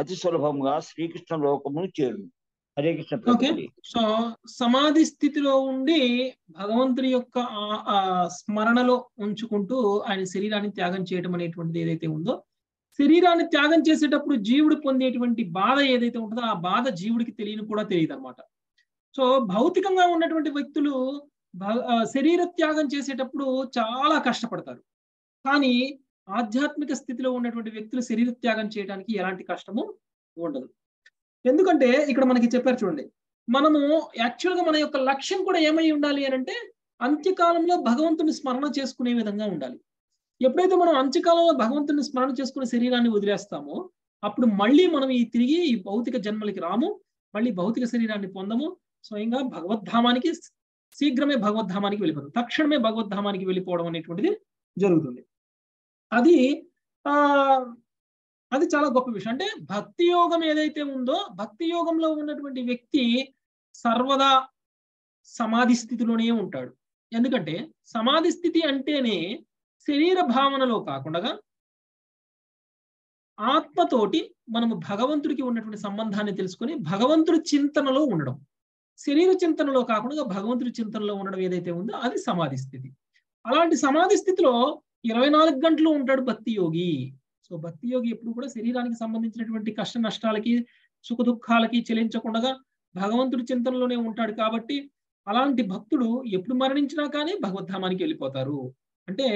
అతి సులభంగా శ్రీకృష్ణ లోకమును చేరును. హరే కృష్ణ. సో సమాధి స్థితిలో ఉండి భగవంతుని యొక్క స్మరణలో ఉంచుకుంటూ ఆయన శరీరాన్ని త్యాగం చేయడం అనేటువంటిది ఏదైతే ఉందో, శరీరాన్ని త్యాగం చేసేటప్పుడు జీవుడు పొందేటువంటి బాధ ఏదైతే ఉంటుందో ఆ బాధ జీవుడికి తెలియని కూడా తెలియదు అనమాట. సో భౌతికంగా ఉన్నటువంటి వ్యక్తులు శరీర త్యాగం చేసేటప్పుడు చాలా కష్టపడతారు. కానీ ఆధ్యాత్మిక స్థితిలో ఉన్నటువంటి వ్యక్తులు శరీర త్యాగం చేయడానికి ఎలాంటి కష్టము ఉండదు. ఎందుకంటే ఇక్కడ మనకి చెప్పారు చూడండి, మనము యాక్చువల్గా మన యొక్క లక్ష్యం కూడా ఏమై ఉండాలి అని అంటే అంత్యకాలంలో భగవంతుని స్మరణ చేసుకునే విధంగా ఉండాలి. ఎప్పుడైతే మనం అంత్యకాలంలో భగవంతుని స్మరణ చేసుకునే శరీరాన్ని వదిలేస్తామో అప్పుడు మళ్ళీ మనం ఈ తిరిగి ఈ భౌతిక జన్మలకి రాము, మళ్ళీ భౌతిక శరీరాన్ని పొందము. స్వయంగా భగవద్ధామానికి శీఘ్రమే భగవద్ధామానికి వెళ్ళిపోతాం, తక్షణమే భగవద్ధామానికి వెళ్ళిపోవడం అనేటువంటిది జరుగుతుంది. అది ఆ అది చాలా గొప్ప విషయం. అంటే భక్తి యోగం ఏదైతే ఉందో భక్తి యోగంలో ఉన్నటువంటి వ్యక్తి సర్వదా సమాధి స్థితిలోనే ఉంటాడు. ఎందుకంటే సమాధి స్థితి అంటేనే శరీర భావనలో కాకుండా ఆత్మతోటి మనము భగవంతుడికి ఉన్నటువంటి సంబంధాన్ని తెలుసుకొని భగవంతుడి చింతనలో ఉండడం, శరీర చింతనలో కాకుండా భగవంతుడి చింతనలో ఉండడం ఏదైతే ఉందో అది సమాధి స్థితి. అలాంటి సమాధి స్థితిలో ఇరవై నాలుగు గంటలు ఉంటాడు భక్తి యోగి. సో భక్తి యోగి ఎప్పుడు కూడా శరీరానికి సంబంధించినటువంటి కష్ట నష్టాలకి సుఖ దుఃఖాలకి చెలించకుండా భగవంతుడి చింతనలోనే ఉంటాడు. కాబట్టి అలాంటి భక్తుడు ఎప్పుడు మరణించినా కానీ భగవద్ధామానికి వెళ్ళిపోతారు. అంటే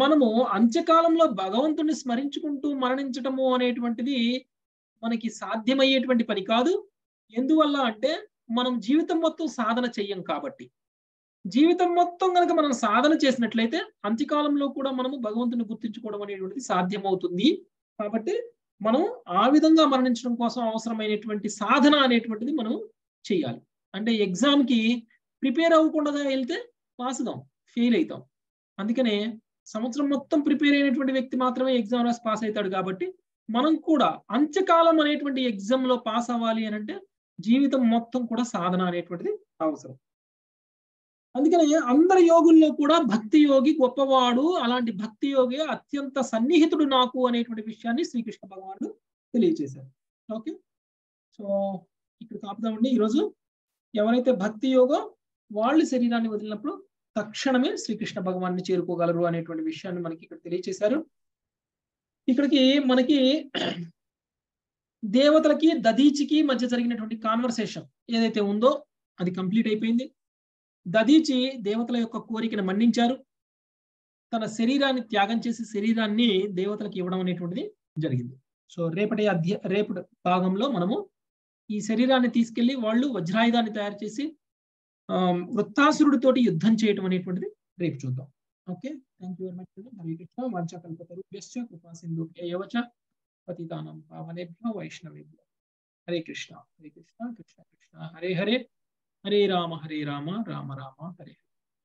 మనము అంత్యకాలంలో భగవంతుడిని స్మరించుకుంటూ మరణించటము అనేటువంటిది మనకి సాధ్యమయ్యేటువంటి పని కాదు. ఎందువల్ల అంటే మనం జీవితం మొత్తం సాధన చెయ్యం కాబట్టి. జీవితం మొత్తం కనుక మనం సాధన చేసినట్లయితే అంత్యకాలంలో కూడా మనము భగవంతుని గుర్తించుకోవడం అనేటువంటిది సాధ్యమవుతుంది. కాబట్టి మనం ఆ విధంగా మరణించడం కోసం అవసరమైనటువంటి సాధన అనేటువంటిది మనం చేయాలి. అంటే ఎగ్జామ్కి ప్రిపేర్ అవ్వకుండా వెళ్తే పాస్ అవుతాం, ఫెయిల్ అవుతాం. అందుకనే సంవత్సరం మొత్తం ప్రిపేర్ అయినటువంటి వ్యక్తి మాత్రమే ఎగ్జామ్ రాసి పాస్ అవుతాడు. కాబట్టి మనం కూడా అంత్యకాలం అనేటువంటి ఎగ్జామ్లో పాస్ అవ్వాలి అని అంటే జీవితం మొత్తం కూడా సాధన అనేటువంటిది అవసరం. అందుకనే అందరి యోగుల్లో కూడా భక్తి యోగి గొప్పవాడు, అలాంటి భక్తి యోగి అత్యంత సన్నిహితుడు నాకు అనేటువంటి విషయాన్ని శ్రీకృష్ణ భగవానుడు తెలియజేశారు. ఓకే, సో ఇక్కడ కాపుదామండి. ఈరోజు ఎవరైతే భక్తి యోగో వాళ్ళు శరీరాన్ని వదిలినప్పుడు తక్షణమే శ్రీకృష్ణ భగవాన్ని చేరుకోగలరు అనేటువంటి విషయాన్ని మనకి ఇక్కడ తెలియజేశారు. ఇక్కడికి మనకి దేవతలకి దదీచికి మధ్య జరిగినటువంటి కాన్వర్సేషన్ ఏదైతే ఉందో అది కంప్లీట్ అయిపోయింది. దదీచి దేవతల యొక్క కోరికను మన్నించారు, తన శరీరాన్ని త్యాగం చేసి శరీరాన్ని దేవతలకు ఇవ్వడం అనేటువంటిది జరిగింది. సో రేపటి అధ్య రేపటి భాగంలో మనము ఈ శరీరాన్ని తీసుకెళ్లి వాళ్ళు వజ్రాయుధాన్ని తయారు చేసి ఆ వృత్తాసురుడితోటి యుద్ధం చేయటం అనేటువంటిది రేపు చూద్దాం. Okay, thank you very much. Hare Krishna. వాంఛా కల్పతరుభ్యశ్చ కృపా సింధుభ్యయవచ పతితానాం పావనేభ్యో వైష్ణవేభ్యో. హరే కృష్ణ, హరే కృష్ణ, కృష్ణ కృష్ణ, హరే హరే, హరే రామ, హరే రామ, రామ రామ, హరే హరే.